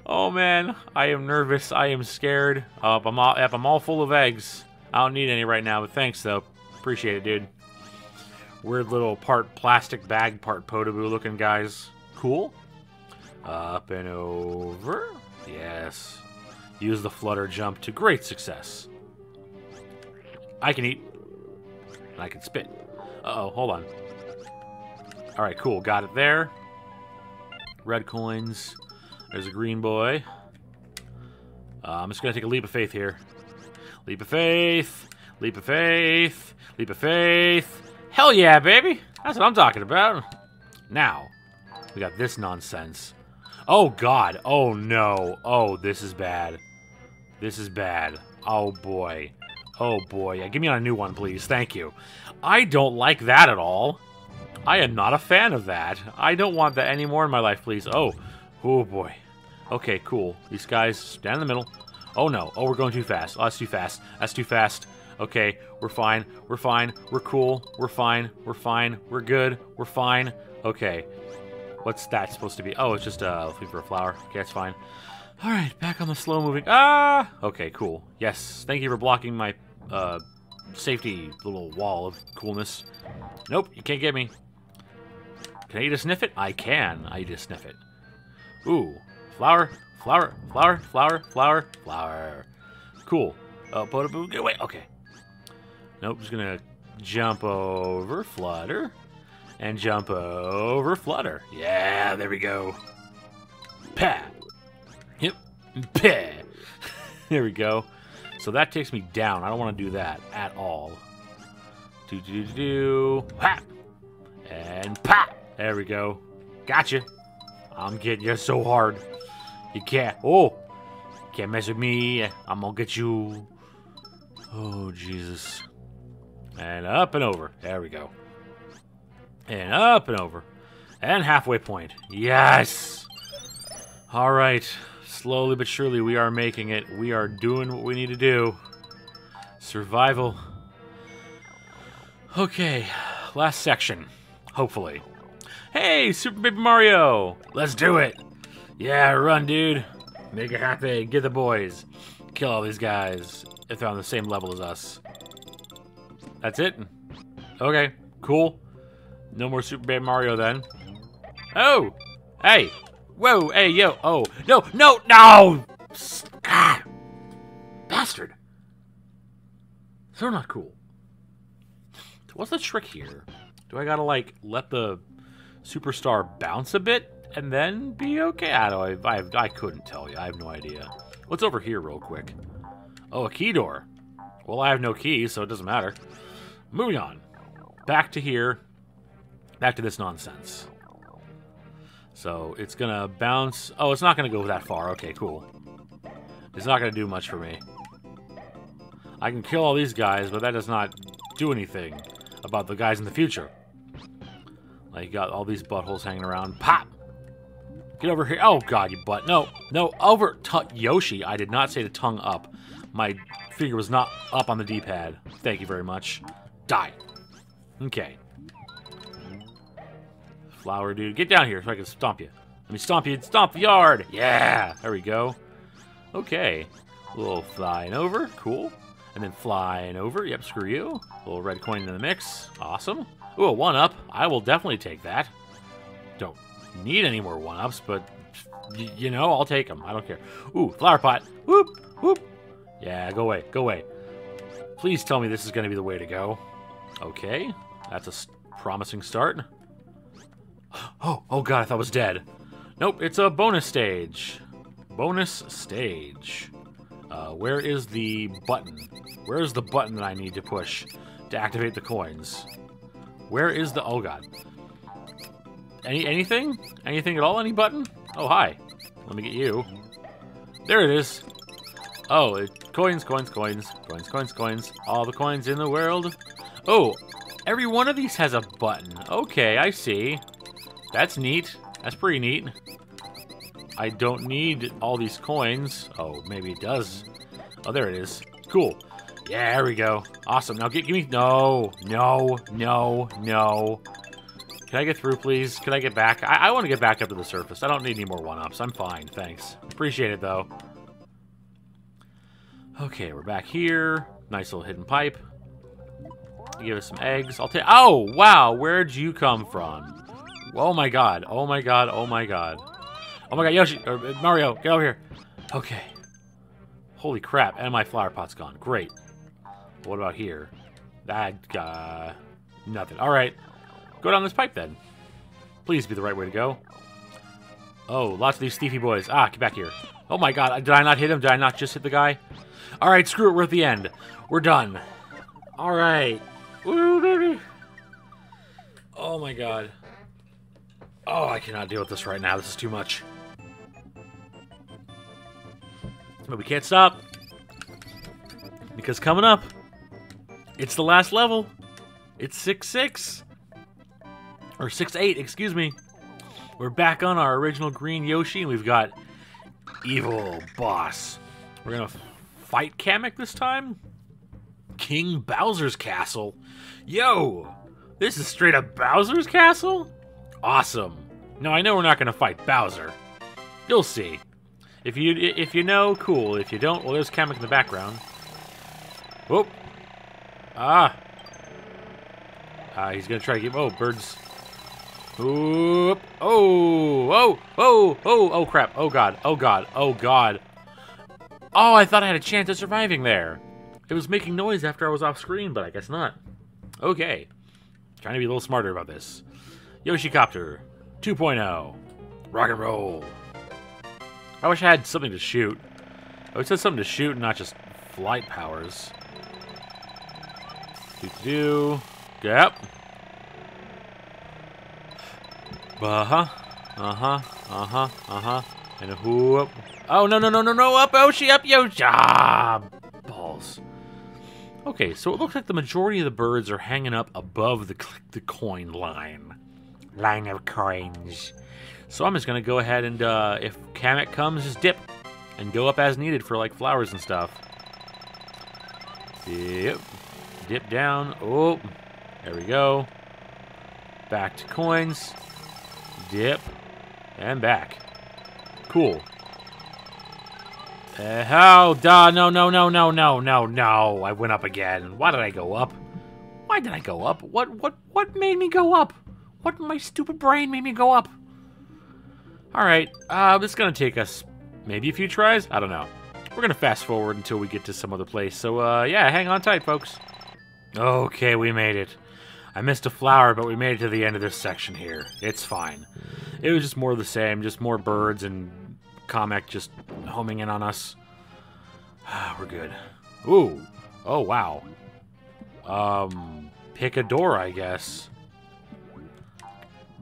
Oh, man. I am nervous. I am scared. I'm all full of eggs. I don't need any right now, but thanks, though. Appreciate it, dude. Weird little part plastic bag, part Potaboo looking guys. Cool. Up and over. Yes. Use the flutter jump to great success. I can eat. I can spit. Uh-oh, hold on. Alright, cool. Got it there. Red coins. There's a green boy. I'm just going to take a leap of faith here. Leap of faith. Leap of faith. Leap of faith. Hell yeah, baby! That's what I'm talking about. Now, we got this nonsense. Oh, God. Oh, no. Oh, this is bad. This is bad. Oh, boy. Oh, boy. Yeah, give me a new one, please. Thank you. I don't like that at all. I am not a fan of that. I don't want that anymore in my life, please. Oh. Oh, boy. Okay, cool. These guys, down in the middle. Oh, no. Oh, we're going too fast. Oh, that's too fast. That's too fast. Okay, we're fine, we're fine, we're cool, we're fine, we're fine, we're good, we're fine. Okay, what's that supposed to be? Oh, it's just a leaf or a flower. Okay, that's fine. All right, back on the slow moving. Ah! Okay, cool. Yes, thank you for blocking my safety little wall of coolness. Nope, you can't get me. Can I eat a sniffit? I can. I eat a sniffit. Ooh, flower, flower, flower, flower, flower, flower. Cool. Oh, Potaboo, get away. Okay. Nope, just gonna jump over Flutter, and jump over Flutter. Yeah, there we go. Pa! Yep. Pa! There we go. So that takes me down. I don't want to do that at all. Do-do-do-do-do. Ha! And pa! There we go. Gotcha. I'm getting you so hard. You can't. Oh! Can't mess with me. I'm gonna get you. Oh, Jesus. And up and over. There we go. And up and over. And halfway point. Yes! Alright. Slowly but surely we are making it. We are doing what we need to do. Survival. Okay. Last section. Hopefully. Hey, Super Baby Mario! Let's do it! Yeah, run, dude. Make it happen. Get the boys. Kill all these guys if they're on the same level as us. That's it? Okay, cool. No more Super Baby Mario then. Oh! Hey! Whoa, hey, yo! Oh, no, no, no! God! Bastard! They're not cool. So what's the trick here? Do I gotta, like, let the superstar bounce a bit and then be okay? I don't know, I couldn't tell you. I have no idea. What's over here real quick? Oh, a key door. Well, I have no keys, so it doesn't matter. Moving on. Back to here. Back to this nonsense. So, it's gonna bounce. Oh, it's not gonna go that far. Okay, cool. It's not gonna do much for me. I can kill all these guys, but that does not do anything about the guys in the future. Like, you got all these buttholes hanging around. Pop! Get over here. Oh, God, you butt. No, no, over. Yoshi, I did not say to tongue up. My finger was not up on the D-pad. Thank you very much. Die. Okay. Flower dude. Get down here so I can stomp you. Let me stomp you. Stomp the yard. Yeah. There we go. Okay. A little flying over. Cool. And then flying over. Yep, screw you. A little red coin in the mix. Awesome. Ooh, a one-up. I will definitely take that. Don't need any more one-ups, but, you know, I'll take them. I don't care. Ooh, flower pot. Whoop, whoop. Yeah, go away, go away. Please tell me this is going to be the way to go. Okay, that's a promising start. Oh, oh God, I thought I was dead. Nope, it's a bonus stage. Bonus stage. Where is the button? Where is the button that I need to push to activate the coins? Where is the... Oh, God. Anything? Anything at all? Any button? Oh, hi. Let me get you. There it is. Oh, coins, coins, coins. Coins, coins, coins. All the coins in the world. Oh, every one of these has a button. Okay, I see. That's neat. That's pretty neat. I don't need all these coins. Oh, maybe it does. Oh, there it is. Cool. Yeah, there we go. Awesome. Now give me... No. No. No. No. Can I get through, please? Can I get back? I want to get back up to the surface. I don't need any more 1-ups. I'm fine. Thanks. Appreciate it, though. Okay, we're back here. Nice little hidden pipe. Give us some eggs. I'll take... Oh, wow. Where'd you come from? Oh, my God. Oh, my God. Oh, my God. Oh my God, Yoshi, or Mario, get over here. Okay. Holy crap, and my flower pot's gone. Great. What about here? That got nothing. All right, go down this pipe then. Please be the right way to go. Oh, lots of these thiefy boys. Ah, get back here. Oh my God, did I not hit him? Did I not just hit the guy? All right, screw it, we're at the end. We're done. All right. Woo, baby. Oh my God. Oh, I cannot deal with this right now. This is too much. But we can't stop, because coming up, it's the last level. It's 6-6. Or 6-8, excuse me. We're back on our original green Yoshi, and we've got Evil Boss. We're going to fight Kamek this time? King Bowser's Castle. Yo! This is straight up Bowser's Castle? Awesome. Now, I know we're not going to fight Bowser. You'll see. If you know, cool. If you don't, well, there's Kamek in the background. Whoop. Ah. He's going to try to get... Oh, birds. Whoop. Oh. Oh. Oh. Oh. Oh, crap. Oh, God. Oh, God. Oh, God. Oh, I thought I had a chance at surviving there. It was making noise after I was off screen, but I guess not. Okay. Trying to be a little smarter about this. Yoshicopter 2.0. Rock and roll. I wish I had something to shoot. I wish I had something to shoot and not just flight powers. Do-do-do. Yep. Uh-huh. Uh-huh. Uh-huh. Uh-huh. And a whoop. Oh, no, no, no, no, no. Up, Yoshi. Up, Yoshi. Ah, balls. Okay, so it looks like the majority of the birds are hanging up above the coin line. Line of coins. So I'm just going to go ahead and, if Kamek comes, just dip. And go up as needed for, like, flowers and stuff. Dip. Dip down. Oh. There we go. Back to coins. Dip. And back. Cool. Oh, duh. No, no, no, no, no, no, no. I went up again. Why did I go up? Why did I go up? What made me go up? What in my stupid brain made me go up? Alright, it's gonna take us maybe a few tries? I don't know. We're gonna fast forward until we get to some other place, so yeah, hang on tight, folks. Okay, we made it. I missed a flower, but we made it to the end of this section here. It's fine. It was just more of the same, just more birds and Kamek just homing in on us. We're good. Ooh. Oh, wow. Pick a door, I guess.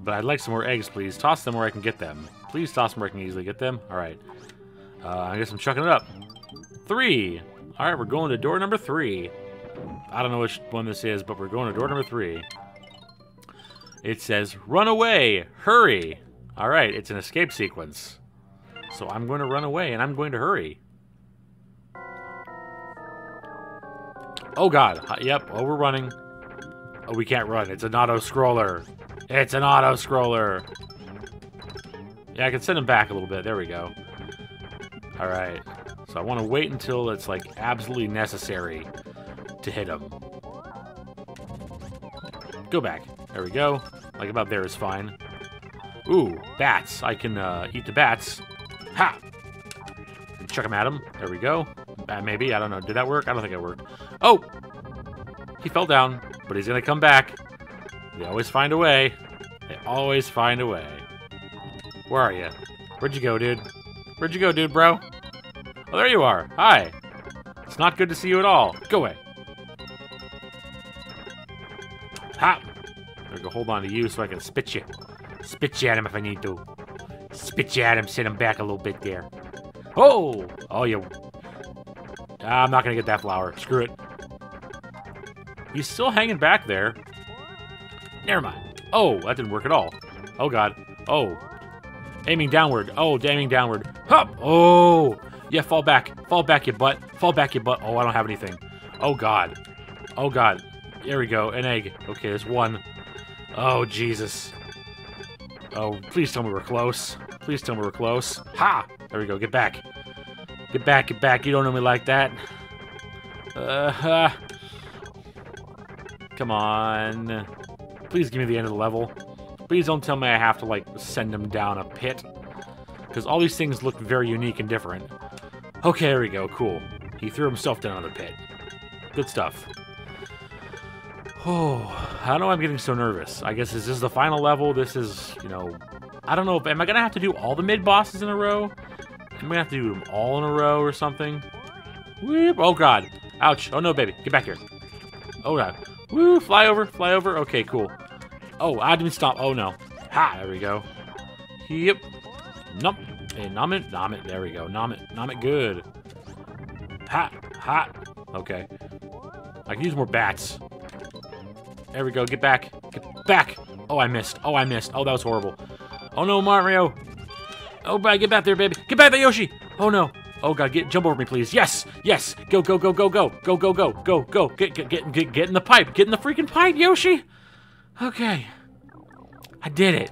But I'd like some more eggs, please. Toss them where I can get them. Please toss them where I can easily get them. All right. I guess I'm chucking it up. 3. All right, we're going to door number 3. I don't know which one this is, but we're going to door number 3. It says, run away, hurry. All right, it's an escape sequence. So I'm going to run away, and I'm going to hurry. Oh, God. Yep. Oh, we're running. Oh, we can't run. It's an auto-scroller. It's an auto-scroller. Yeah, I can send him back a little bit. There we go. All right. So I want to wait until it's, like, absolutely necessary to hit him. Go back. There we go. Like, about there is fine. Ooh, bats. I can eat the bats. Ha! Chuck him at him. There we go. Maybe. I don't know. Did that work? I don't think it worked. Oh! He fell down, but he's going to come back. They always find a way. They always find a way. Where are you? Where'd you go, dude? Where'd you go, dude, bro? Oh, there you are. Hi. It's not good to see you at all. Go away. Ha! I'm gonna hold on to you so I can spit you. Spit you at him if I need to. Spit you at him, sit him back a little bit there. Oh! Oh, you... I'm not gonna get that flower. Screw it. He's still hanging back there. Never mind. Oh, that didn't work at all. Oh, God. Oh. Aiming downward. Oh, aiming downward. Hop! Oh! Yeah, fall back. Fall back, you butt. Fall back, you butt. Oh, I don't have anything. Oh, God. Oh, God. There we go. An egg. Okay, there's one. Oh, Jesus. Oh, please tell me we're close. Please tell me we're close. Ha! There we go. Get back. Get back, get back. You don't know me like that. Come on. Please give me the end of the level. Please don't tell me I have to, like, send him down a pit. Because all these things look very unique and different. Okay, there we go. Cool. He threw himself down another pit. Good stuff. Oh, I don't know why I'm getting so nervous. I guess this is the final level. This is, you know... I don't know. Am I going to have to do all the mid-bosses in a row? I'm going to have to do them all in a row or something. Whoop. Oh, God. Ouch. Oh, no, baby. Get back here. Oh, God. Woo. Fly over. Fly over. Okay, cool. Oh, I didn't stop. Oh, no. Ha. There we go. Yep. Nope. Hey, nom it. Nom it. There we go. Nom it. Nom it good. Ha. Ha. Okay. I can use more bats. There we go. Get back. Get back. Oh, I missed. Oh, I missed. Oh, that was horrible. Oh, no, Mario. Oh, bye. Get back there, baby. Get back there, Yoshi. Oh, no. Oh, God. Get, jump over me, please. Yes. Yes. Go, go, go, go, go. Go, go, go, go, go. Get in the pipe. Get in the freaking pipe, Yoshi. Okay. I did it.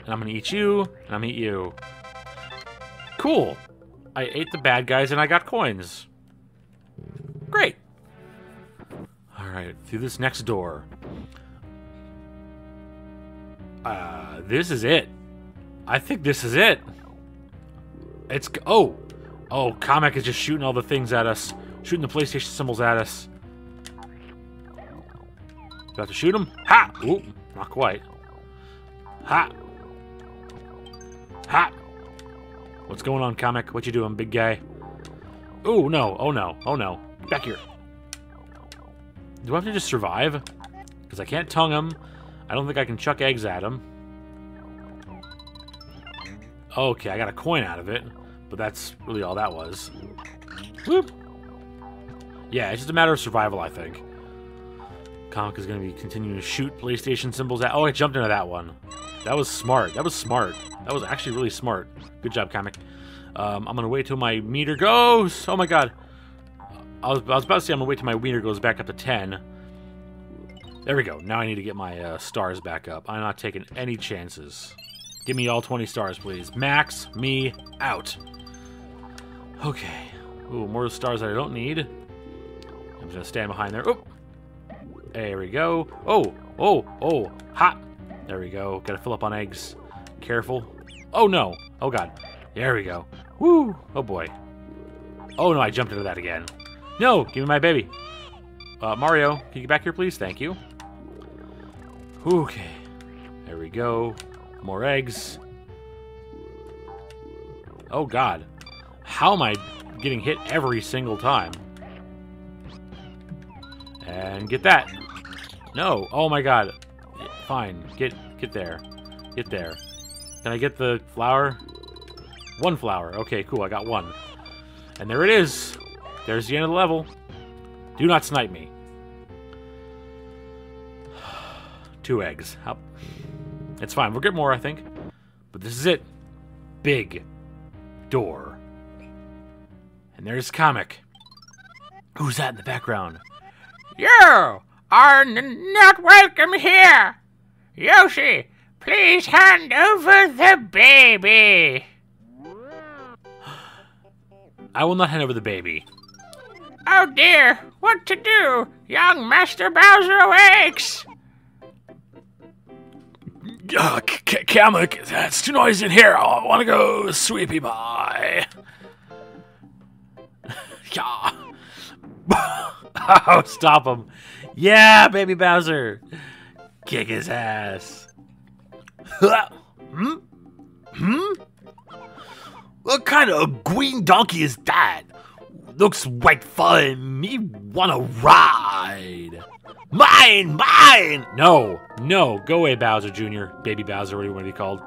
And I'm going to eat you. And I'm going to eat you. Cool. I ate the bad guys and I got coins. Great. All right. Through this next door. This is it. I think this is it. It's... Oh! Oh, Kamek is just shooting all the things at us. Shooting the PlayStation symbols at us. About to shoot him? Ha! Ooh, not quite. Ha! Ha! What's going on, Kamek? What you doing, big guy? Ooh, no. Oh, no. Oh, no. Back here. Do I have to just survive? Because I can't tongue him. I don't think I can chuck eggs at him. Okay, I got a coin out of it, but that's really all that was. Whoop. Yeah, it's just a matter of survival, I think. Kamek is going to be continuing to shoot PlayStation symbols at... Oh, I jumped into that one. That was smart. That was smart. That was actually really smart. Good job, Kamek. I'm going to wait till my meter goes... Oh, my God. I was about to say I'm going to wait till my meter goes back up to 10. There we go. Now I need to get my stars back up. I'm not taking any chances. Give me all 20 stars, please. Max me out. Okay. Ooh, more stars that I don't need. I'm just gonna stand behind there. Oh! There we go. Oh! Oh! Oh! Ha! There we go. Gotta fill up on eggs. Careful. Oh, no! Oh, God. There we go. Woo! Oh, boy. Oh, no, I jumped into that again. No! Give me my baby. Mario, can you get back here, please? Thank you. Okay. There we go. More eggs. Oh, God. How am I getting hit every single time? And get that. No. Oh, my God. Fine. Get there. Get there. Can I get the flower? One flower. Okay, cool. I got one. And there it is. There's the end of the level. Do not snipe me. 2 eggs. Up. It's fine. We'll get more, I think. But this is it. Big door. And there's Kamek. Who's that in the background? You are not welcome here. Yoshi, please hand over the baby. I will not hand over the baby. Oh dear, what to do? Young Master Bowser awakes. Kamek, that's too noisy in here. I want to go sweepy by. Yeah. Oh, stop him. Yeah, baby Bowser. Kick his ass. Hmm? Hmm? What kind of green donkey is that? Looks like fun. Me want to ride. Mine! Mine! No. No. Go away, Bowser Jr. Baby Bowser, whatever you want to be called.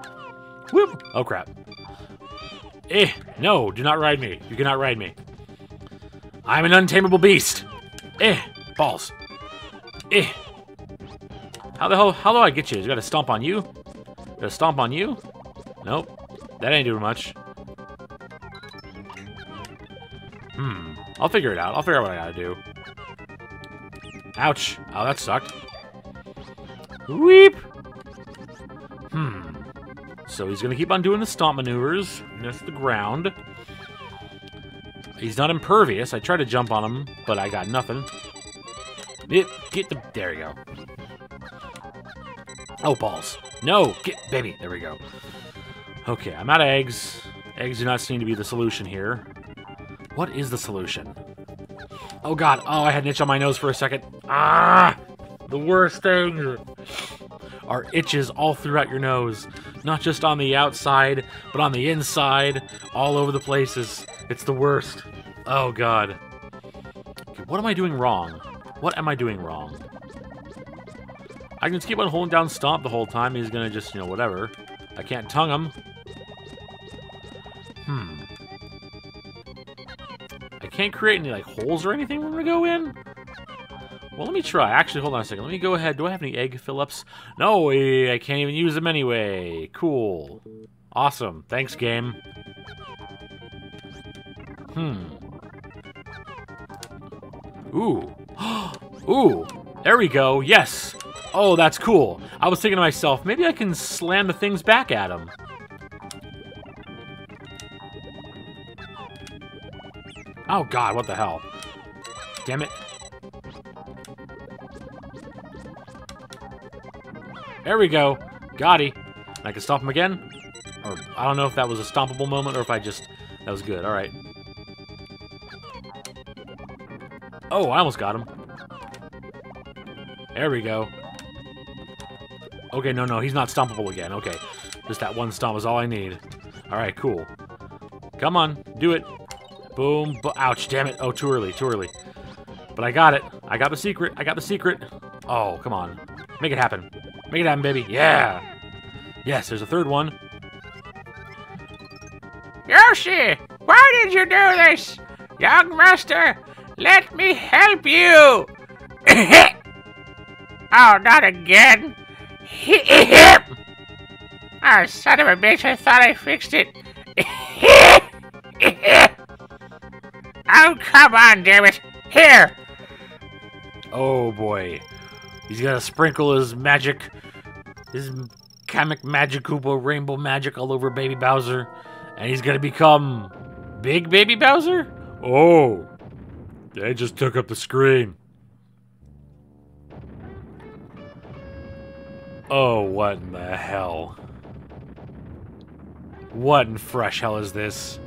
Whoop! Oh, crap. Eh, no, do not ride me. You cannot ride me. I'm an untamable beast. Eh, balls. Eh. How do I get you? Is it gotta stomp on you? Gotta stomp on you? Nope. That ain't doing much. Hmm. I'll figure it out. I'll figure out what I gotta do. Ouch. Oh, that sucked. Weep! Hmm. So he's gonna keep on doing the stomp maneuvers. Miss the ground. He's not impervious. I tried to jump on him, but I got nothing. Get the... There we go. Oh, balls. No! Get... Baby! There we go. Okay, I'm out of eggs. Eggs do not seem to be the solution here. What is the solution? Oh, God. Oh, I had an itch on my nose for a second. Ah! The worst thing are itches all throughout your nose. Not just on the outside, but on the inside. All over the places. It's the worst. Oh, God. Okay, what am I doing wrong? What am I doing wrong? I can just keep on holding down stomp the whole time. He's gonna just, you know, whatever. I can't tongue him. Hmm. I can't create any, like, holes or anything when we go in? Well, let me try. Actually, hold on a second. Let me go ahead. Do I have any egg fill-ups? No, I can't even use them anyway. Cool. Awesome. Thanks, game. Hmm. Ooh. Ooh. There we go. Yes. Oh, that's cool. I was thinking to myself, maybe I can slam the things back at him. Oh, God, what the hell? Damn it. There we go. Got he. And I can stomp him again? Or, I don't know if that was a stompable moment or if I just... That was good. All right. Oh, I almost got him. There we go. Okay, no, no, he's not stompable again. Okay. Just that one stomp is all I need. All right, cool. Come on. Do it. Boom. Ouch, damn it. Oh, too early. Too early. But I got it. I got the secret. I got the secret. Oh, come on. Make it happen. Make it happen, baby. Yeah! Yes, there's a third one. Yoshi! Why did you do this? Young master, let me help you! Oh, not again! Oh, son of a bitch, I thought I fixed it! Oh, come on, damn it! Here! Oh, boy. He's gonna sprinkle his magic, his Kamek magic, Koopa rainbow magic all over Baby Bowser, and he's gonna become Big Baby Bowser? Oh, they just took up the screen. Oh, what in the hell? What in fresh hell is this?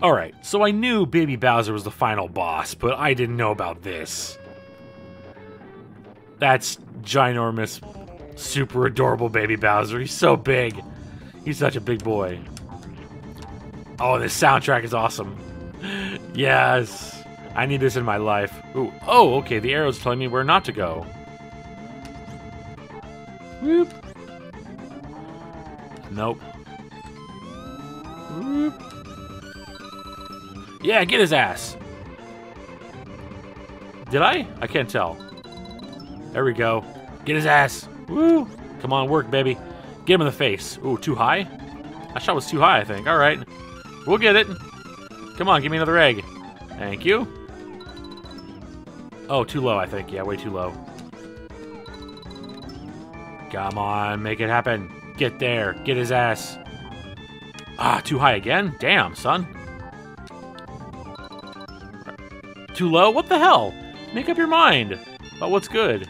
Alright, so I knew Baby Bowser was the final boss, but I didn't know about this. That's ginormous, super adorable Baby Bowser. He's so big. He's such a big boy. Oh, this soundtrack is awesome. Yes. I need this in my life. Ooh. Oh, okay. The arrow's telling me where not to go. Whoop. Nope. Whoop. Yeah, get his ass. Did I? I can't tell. There we go. Get his ass. Woo! Come on, work, baby. Get him in the face. Ooh, too high? That shot was too high, I think. All right. We'll get it. Come on, give me another egg. Thank you. Oh, too low, I think. Yeah, way too low. Come on, make it happen. Get there. Get his ass. Ah, too high again? Damn, son. Too low? What the hell? Make up your mind about what's good.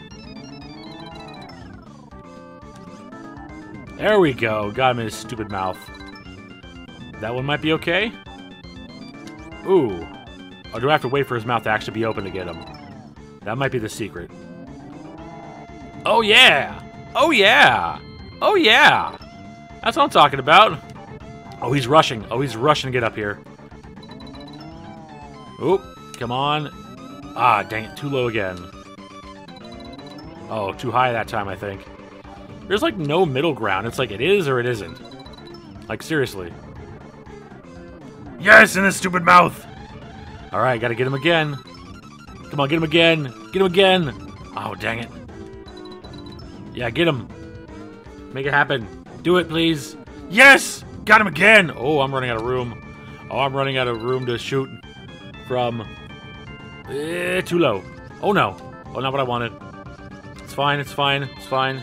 There we go. Got him in his stupid mouth. That one might be okay. Ooh. Oh, do I have to wait for his mouth to actually be open to get him? That might be the secret. Oh, yeah! Oh, yeah! Oh, yeah! That's what I'm talking about. Oh, he's rushing. Oh, he's rushing to get up here. Oop. Come on. Ah, dang it. Too low again. Oh, too high that time, I think. There's, like, no middle ground. It's like it is or it isn't. Like, seriously. Yes, in his stupid mouth! Alright, gotta get him again. Come on, get him again! Get him again! Oh, dang it. Yeah, get him. Make it happen. Do it, please. Yes! Got him again! Oh, I'm running out of room. Oh, I'm running out of room to shoot from. Too low. Oh, no. Oh, not what I wanted. It's fine, it's fine, it's fine.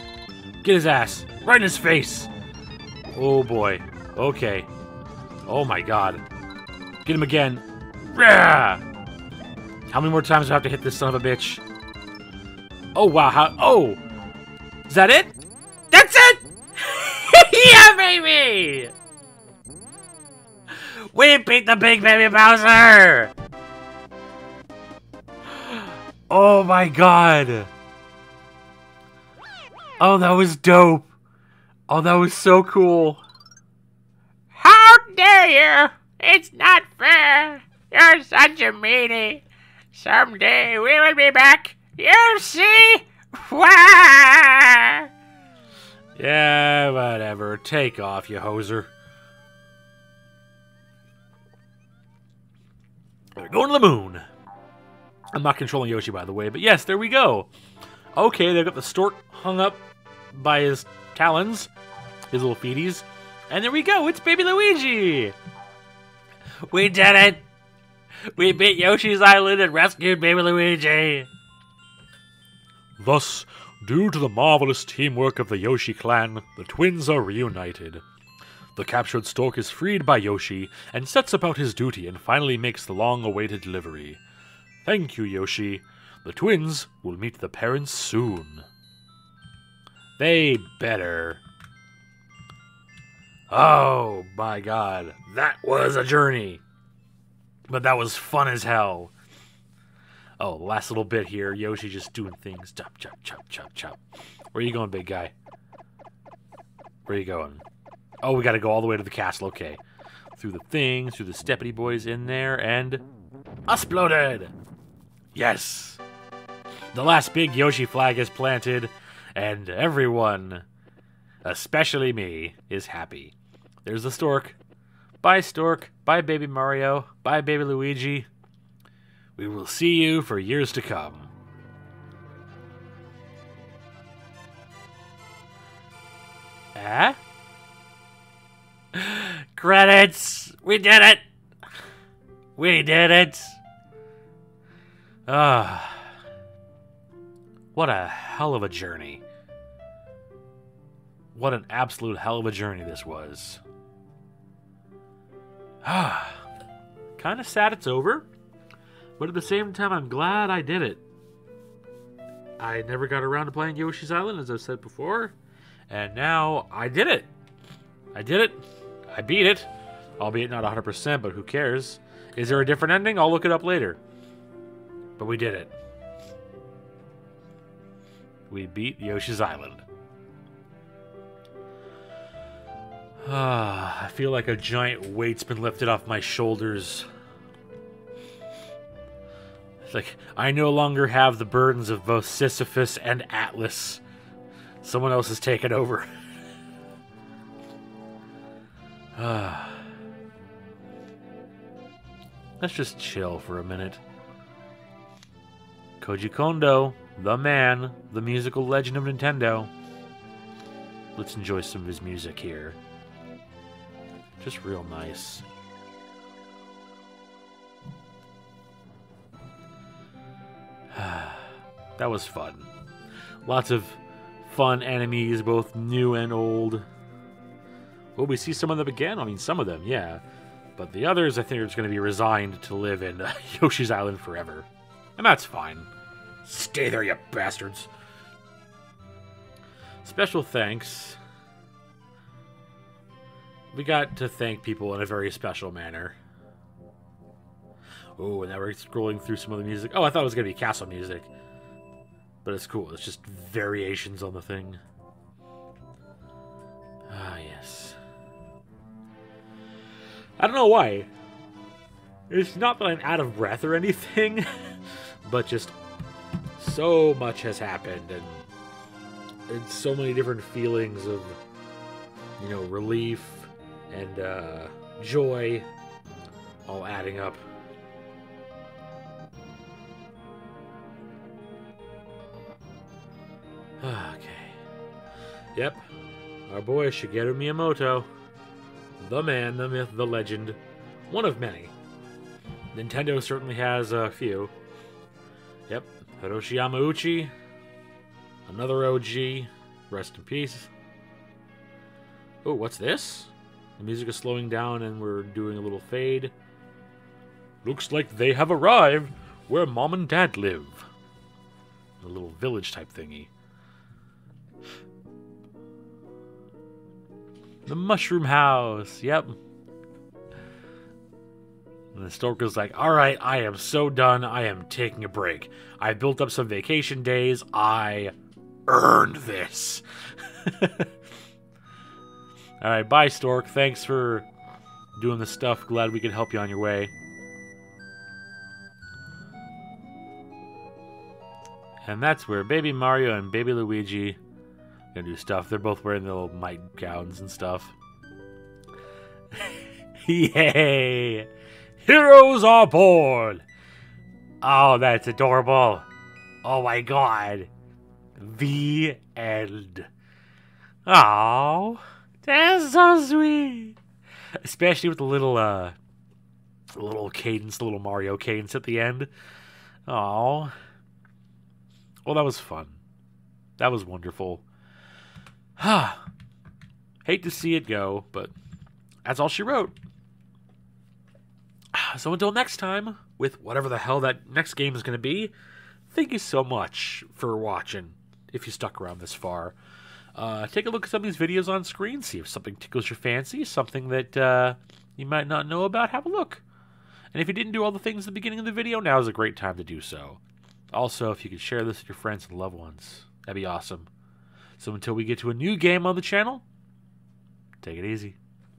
Get his ass. Right in his face. Oh, boy. Okay. Oh, my God. Get him again. Rah! How many more times do I have to hit this son of a bitch? Oh, wow. How... Oh! Is that it? That's it! Yeah, baby! We beat the big baby Bowser! Oh my God! Oh, that was dope! Oh, that was so cool! How dare you! It's not fair! You're such a meanie! Someday we will be back! You see? Why? Yeah, whatever. Take off, you hoser. They're going to the moon. I'm not controlling Yoshi, by the way, but yes, there we go. Okay, they've got the stork hung up by his talons, his little feeties, and there we go. It's Baby Luigi. We did it. We beat Yoshi's Island and rescued Baby Luigi. Thus, due to the marvelous teamwork of the Yoshi clan, the twins are reunited. The captured stork is freed by Yoshi and sets about his duty and finally makes the long-awaited delivery. Thank you, Yoshi. The twins will meet the parents soon. They better. Oh my God, that was a journey. But that was fun as hell. Oh, last little bit here. Yoshi just doing things. Chop, chop, chop, chop, chop. Where you going, big guy? Where you going? Oh, we gotta go all the way to the castle. Okay. Through the thing, through the steppity boys in there, and... exploded! Yes! The last big Yoshi flag is planted, and everyone, especially me, is happy. There's the stork. Bye, stork. Bye, Baby Mario. Bye, Baby Luigi. We will see you for years to come. Eh? Credits! We did it! We did it! Ah. What a hell of a journey. What an absolute hell of a journey this was. Ah. Kind of sad it's over. But at the same time, I'm glad I did it. I never got around to playing Yoshi's Island, as I've said before. And now, I did it. I did it. I beat it. Albeit not 100%, but who cares? Is there a different ending? I'll look it up later. But we did it. We beat Yoshi's Island. I feel like a giant weight's been lifted off my shoulders. Like, I no longer have the burdens of both Sisyphus and Atlas. Someone else has taken over. Let's just chill for a minute. Koji Kondo, the man, the musical legend of Nintendo. Let's enjoy some of his music here. Just real nice. That was fun. Lots of fun enemies, both new and old. Well, we see some of them again. I mean, some of them, yeah. But the others, I think, are just going to be resigned to live in Yoshi's Island forever. And that's fine. Stay there, you bastards. Special thanks. We got to thank people in a very special manner. Oh, and now we're scrolling through some of the music. Oh, I thought it was going to be castle music. But it's cool. It's just variations on the thing. Ah, yes. I don't know why. It's not that I'm out of breath or anything. But just so much has happened. And so many different feelings of, you know, relief and joy all adding up. Okay. Yep. Our boy Shigeru Miyamoto. The man, the myth, the legend. One of many. Nintendo certainly has a few. Yep. Hiroshi Yamauchi. Another OG. Rest in peace. Oh, what's this? The music is slowing down and we're doing a little fade. Looks like they have arrived where Mom and Dad live. A little village type thingy. The Mushroom House. Yep. And the Stalker's like, alright, I am so done. I am taking a break. I built up some vacation days. I earned this. Alright, bye, Stork. Thanks for doing the stuff. Glad we could help you on your way. And that's where Baby Mario and Baby Luigi are gonna do stuff. They're both wearing their little mite gowns and stuff. Yay! Heroes are born! Oh, that's adorable. Oh my god. The end. Aww. That's so sweet! Especially with the little cadence, the little Mario cadence at the end. Aww. Well, that was fun. That was wonderful. Hate to see it go, but that's all she wrote. So until next time, with whatever the hell that next game is going to be, thank you so much for watching, if you stuck around this far. Take a look at some of these videos on screen, see if something tickles your fancy, something that you might not know about, have a look. And if you didn't do all the things at the beginning of the video, now is a great time to do so. Also, if you could share this with your friends and loved ones, that'd be awesome. So until we get to a new game on the channel, take it easy.